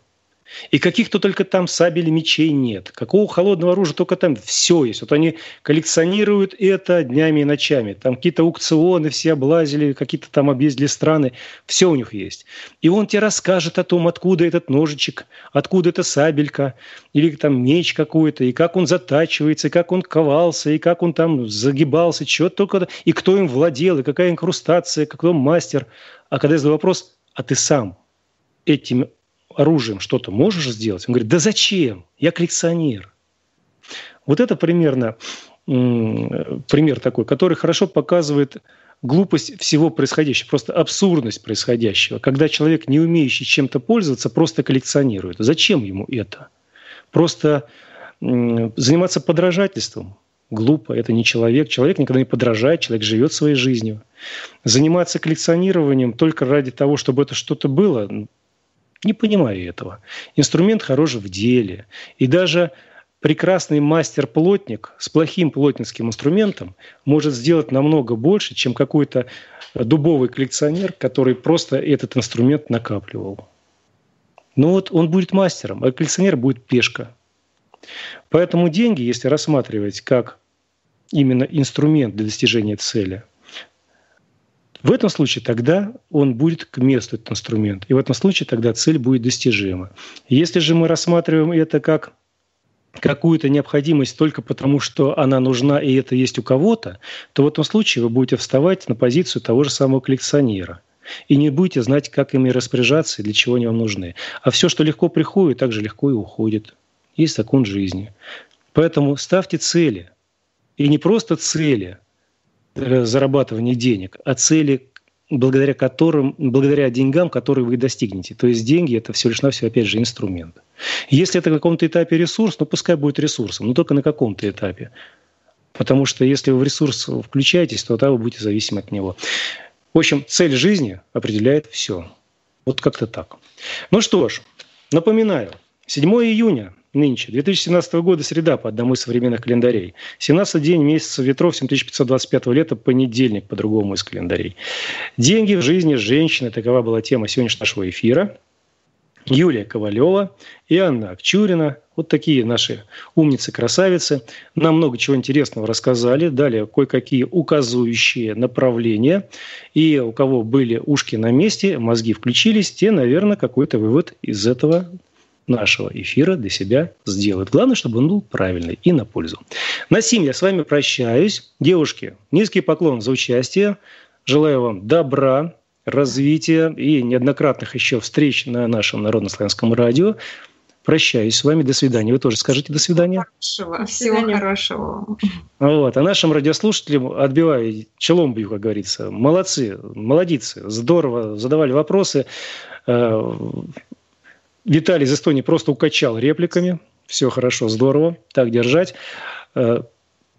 И каких-то только там сабель, мечей нет. Какого холодного оружия только там все есть. Вот они коллекционируют это днями и ночами. Там какие-то аукционы все облазили, какие-то там объездили страны. Все у них есть. И он тебе расскажет о том, откуда этот ножичек, откуда эта сабелька, или там меч какой-то, и как он затачивается, и как он ковался, и как он там загибался, чего только, и кто им владел, и какая инкрустация, какой он мастер. А когда я задаю вопрос, а ты сам этим оружием что-то можешь сделать? Он говорит, да зачем? Я коллекционер. Вот это примерно пример такой, который хорошо показывает глупость всего происходящего, просто абсурдность происходящего. Когда человек, не умеющий чем-то пользоваться, просто коллекционирует. Зачем ему это? Просто заниматься подражательством. Глупо, это не человек. Человек никогда не подражает, человек живет своей жизнью. Заниматься коллекционированием только ради того, чтобы это что-то было – не понимаю этого. Инструмент хорош в деле. И даже прекрасный мастер-плотник с плохим плотницким инструментом может сделать намного больше, чем какой-то дубовый коллекционер, который просто этот инструмент накапливал. Но вот он будет мастером, а коллекционер будет пешка. Поэтому деньги, если рассматривать как именно инструмент для достижения цели, в этом случае тогда он будет к месту, этот инструмент. И в этом случае тогда цель будет достижима. Если же мы рассматриваем это как какую-то необходимость только потому, что она нужна и это есть у кого-то, то в этом случае вы будете вставать на позицию того же самого коллекционера. И не будете знать, как ими распоряжаться и для чего они вам нужны. А все, что легко приходит, так же легко и уходит. Есть закон жизни. Поэтому ставьте цели. И не просто цели зарабатывания денег, а цели, благодаря деньгам, которые вы достигнете. То есть деньги – это всего лишь навсего, опять же, инструмент. Если это на каком-то этапе ресурс, ну пускай будет ресурсом, но только на каком-то этапе. Потому что если вы в ресурс включаетесь, то тогда вы будете зависимы от него. В общем, цель жизни определяет все. Вот как-то так. Ну что ж, напоминаю, 7 июня. Нынче, 2017 года, среда по одному из современных календарей. 17-й день месяца ветров, 7525 лета, понедельник по другому из календарей. Деньги в жизни женщины. Такова была тема сегодняшнего нашего эфира. Юлия Ковалева и Анна Акчурина. Вот такие наши умницы-красавицы. Нам много чего интересного рассказали. Дали кое-какие указующие направления. И у кого были ушки на месте, мозги включились, те, наверное, какой-то вывод из этого нашего эфира для себя сделают. Главное, чтобы он был правильный и на пользу. На сим я с вами прощаюсь. Девушки, низкий поклон за участие. Желаю вам добра, развития и неоднократных еще встреч на нашем Народно-славянском радио. Прощаюсь с вами. До свидания. Вы тоже скажите «до свидания». Хорошего. Всего хорошего. Вот. А нашим радиослушателям отбиваю, челом бью, как говорится. Молодцы. Здорово задавали вопросы. Виталий из Эстонии просто укачал репликами. Все хорошо, здорово. Так держать.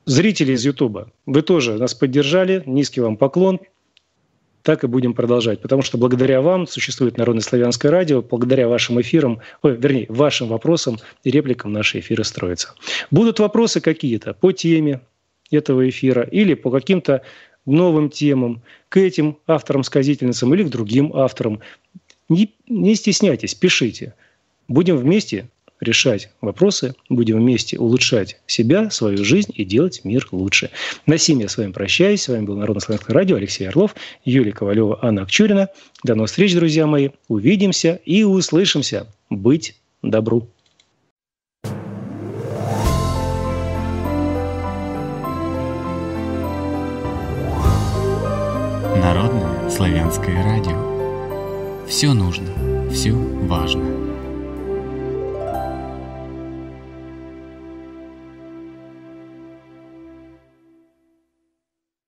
Зрители из Ютуба, вы тоже нас поддержали. Низкий вам поклон. Так и будем продолжать, потому что благодаря вам существует Народное славянское радио, благодаря вашим эфирам, вашим вопросам и репликам наши эфиры строятся. Будут вопросы какие-то по теме этого эфира или по каким-то новым темам, к этим авторам-сказительницам или к другим авторам. Не стесняйтесь, пишите. Будем вместе решать вопросы, будем вместе улучшать себя, свою жизнь и делать мир лучше. На сим я с вами прощаюсь. С вами был Народно-славянское радио, Алексей Орлов, Юлия Ковалева, Анна Акчурина. До новых встреч, друзья мои. Увидимся и услышимся. Быть добру. Народное славянское радио. Все нужно, все важно.